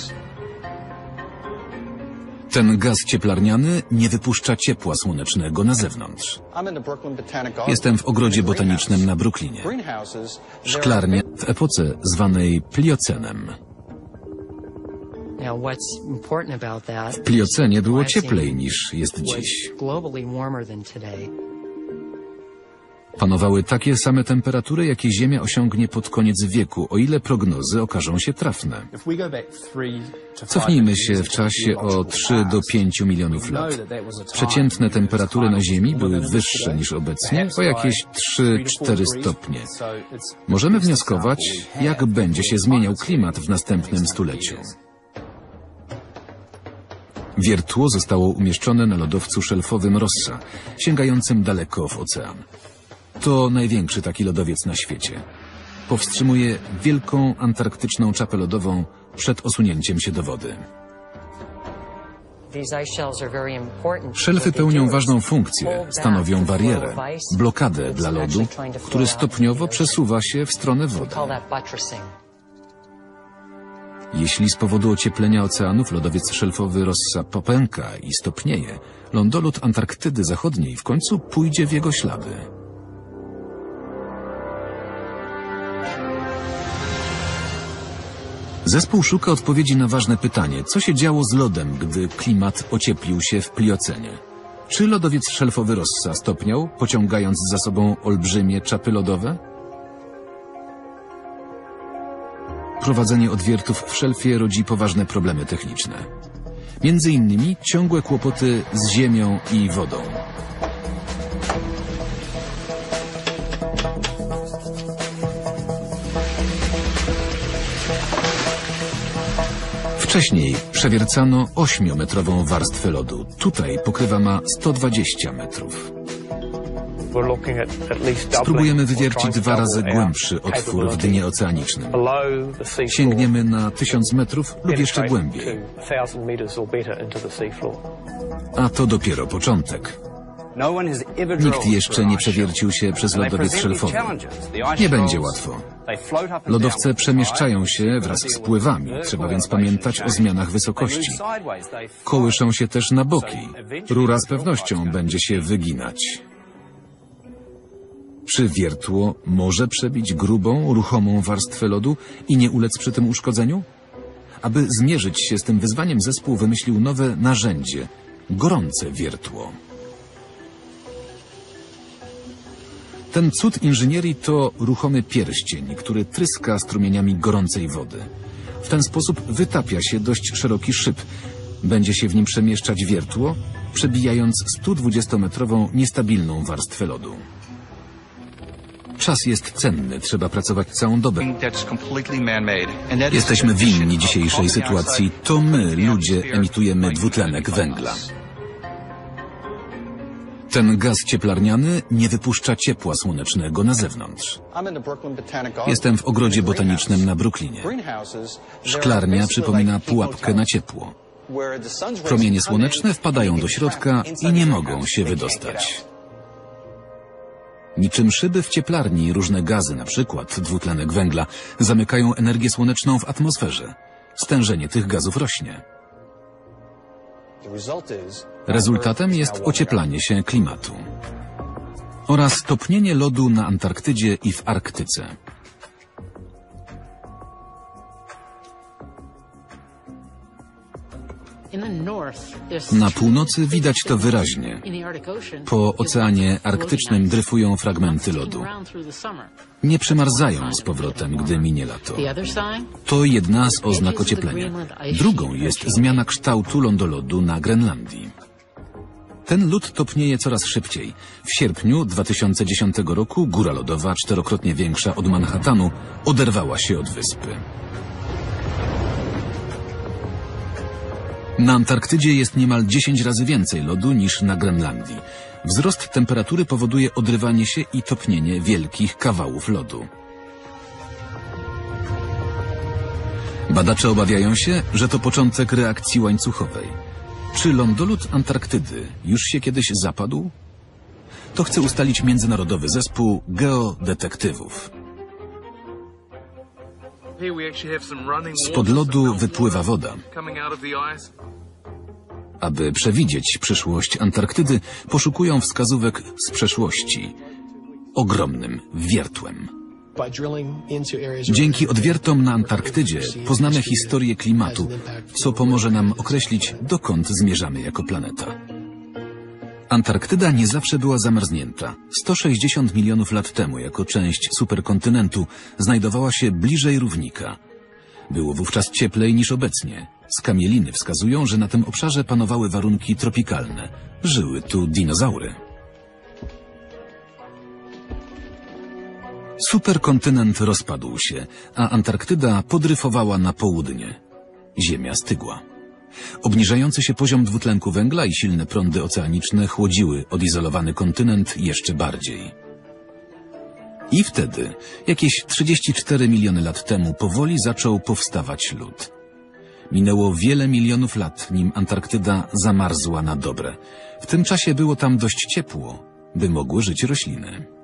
Ten gaz cieplarniany nie wypuszcza ciepła słonecznego na zewnątrz. Jestem w ogrodzie botanicznym na Brooklynie. Szklarnia w epoce zwanej Pliocenem. W Pliocenie było cieplej niż jest dziś. Panowały takie same temperatury, jakie Ziemia osiągnie pod koniec wieku, o ile prognozy okażą się trafne. Cofnijmy się w czasie o trzy do pięciu milionów lat. Przeciętne temperatury na Ziemi były wyższe niż obecnie, o jakieś trzy do czterech stopni. Możemy wnioskować, jak będzie się zmieniał klimat w następnym stuleciu. Wiertło zostało umieszczone na lodowcu szelfowym Rossa, sięgającym daleko w ocean. To największy taki lodowiec na świecie. Powstrzymuje wielką antarktyczną czapę lodową przed osunięciem się do wody. Szelfy pełnią ważną funkcję, stanowią barierę, blokadę dla lodu, który stopniowo przesuwa się w stronę wody. Jeśli z powodu ocieplenia oceanów lodowiec szelfowy Rossa popęka i stopnieje, lądolód Antarktydy Zachodniej w końcu pójdzie w jego ślady. Zespół szuka odpowiedzi na ważne pytanie, co się działo z lodem, gdy klimat ocieplił się w Pliocenie. Czy lodowiec szelfowy Rossa stopniał, pociągając za sobą olbrzymie czapy lodowe? Prowadzenie odwiertów w szelfie rodzi poważne problemy techniczne. Między innymi ciągłe kłopoty z ziemią i wodą. Wcześniej przewiercano ośmiometrową warstwę lodu. Tutaj pokrywa ma sto dwadzieścia metrów. Spróbujemy wywiercić dwa razy głębszy otwór w dnie oceanicznym. Sięgniemy na tysiąc metrów lub jeszcze głębiej. A to dopiero początek. Nikt jeszcze nie przewiercił się przez lodowiec szelfowy. Nie będzie łatwo. Lodowce przemieszczają się wraz z pływami, trzeba więc pamiętać o zmianach wysokości. Kołyszą się też na boki. Rura z pewnością będzie się wyginać. Czy wiertło może przebić grubą, ruchomą warstwę lodu i nie ulec przy tym uszkodzeniu? Aby zmierzyć się z tym wyzwaniem, zespół wymyślił nowe narzędzie – gorące wiertło. Ten cud inżynierii to ruchomy pierścień, który tryska strumieniami gorącej wody. W ten sposób wytapia się dość szeroki szyb. Będzie się w nim przemieszczać wiertło, przebijając sto dwudziestometrową niestabilną warstwę lodu. Czas jest cenny, trzeba pracować całą dobę. Jesteśmy winni dzisiejszej sytuacji. To my, ludzie, emitujemy dwutlenek węgla. Ten gaz cieplarniany nie wypuszcza ciepła słonecznego na zewnątrz. Jestem w ogrodzie botanicznym na Brooklynie. Szklarnia przypomina pułapkę na ciepło. Promienie słoneczne wpadają do środka i nie mogą się wydostać. Niczym szyby w cieplarni różne gazy, na przykład dwutlenek węgla, zamykają energię słoneczną w atmosferze. Stężenie tych gazów rośnie. Rezultatem jest ocieplanie się klimatu oraz topnienie lodu na Antarktydzie i w Arktyce. Na północy widać to wyraźnie. Po Oceanie Arktycznym dryfują fragmenty lodu. Nie przemarzają z powrotem, gdy minie lato. To jedna z oznak ocieplenia. Drugą jest zmiana kształtu lądolodu na Grenlandii. Ten lód topnieje coraz szybciej. W sierpniu dwa tysiące dziesiątego roku góra lodowa, czterokrotnie większa od Manhattanu, oderwała się od wyspy. Na Antarktydzie jest niemal dziesięć razy więcej lodu niż na Grenlandii. Wzrost temperatury powoduje odrywanie się i topnienie wielkich kawałów lodu. Badacze obawiają się, że to początek reakcji łańcuchowej. Czy lądolód Antarktydy już się kiedyś zapadł? To chce ustalić międzynarodowy zespół geodetektywów. Spod lodu wypływa woda. Aby przewidzieć przyszłość Antarktydy, poszukują wskazówek z przeszłości ogromnym wiertłem. Dzięki odwiertom na Antarktydzie poznamy historię klimatu, co pomoże nam określić, dokąd zmierzamy jako planeta. Antarktyda nie zawsze była zamarznięta. sto sześćdziesiąt milionów lat temu, jako część superkontynentu, znajdowała się bliżej równika. Było wówczas cieplej niż obecnie. Skamieliny wskazują, że na tym obszarze panowały warunki tropikalne. Żyły tu dinozaury. Superkontynent rozpadł się, a Antarktyda podryfowała na południe. Ziemia stygła. Obniżający się poziom dwutlenku węgla i silne prądy oceaniczne chłodziły odizolowany kontynent jeszcze bardziej. I wtedy, jakieś trzydzieści cztery miliony lat temu, powoli zaczął powstawać lód. Minęło wiele milionów lat, nim Antarktyda zamarzła na dobre. W tym czasie było tam dość ciepło, by mogły żyć rośliny.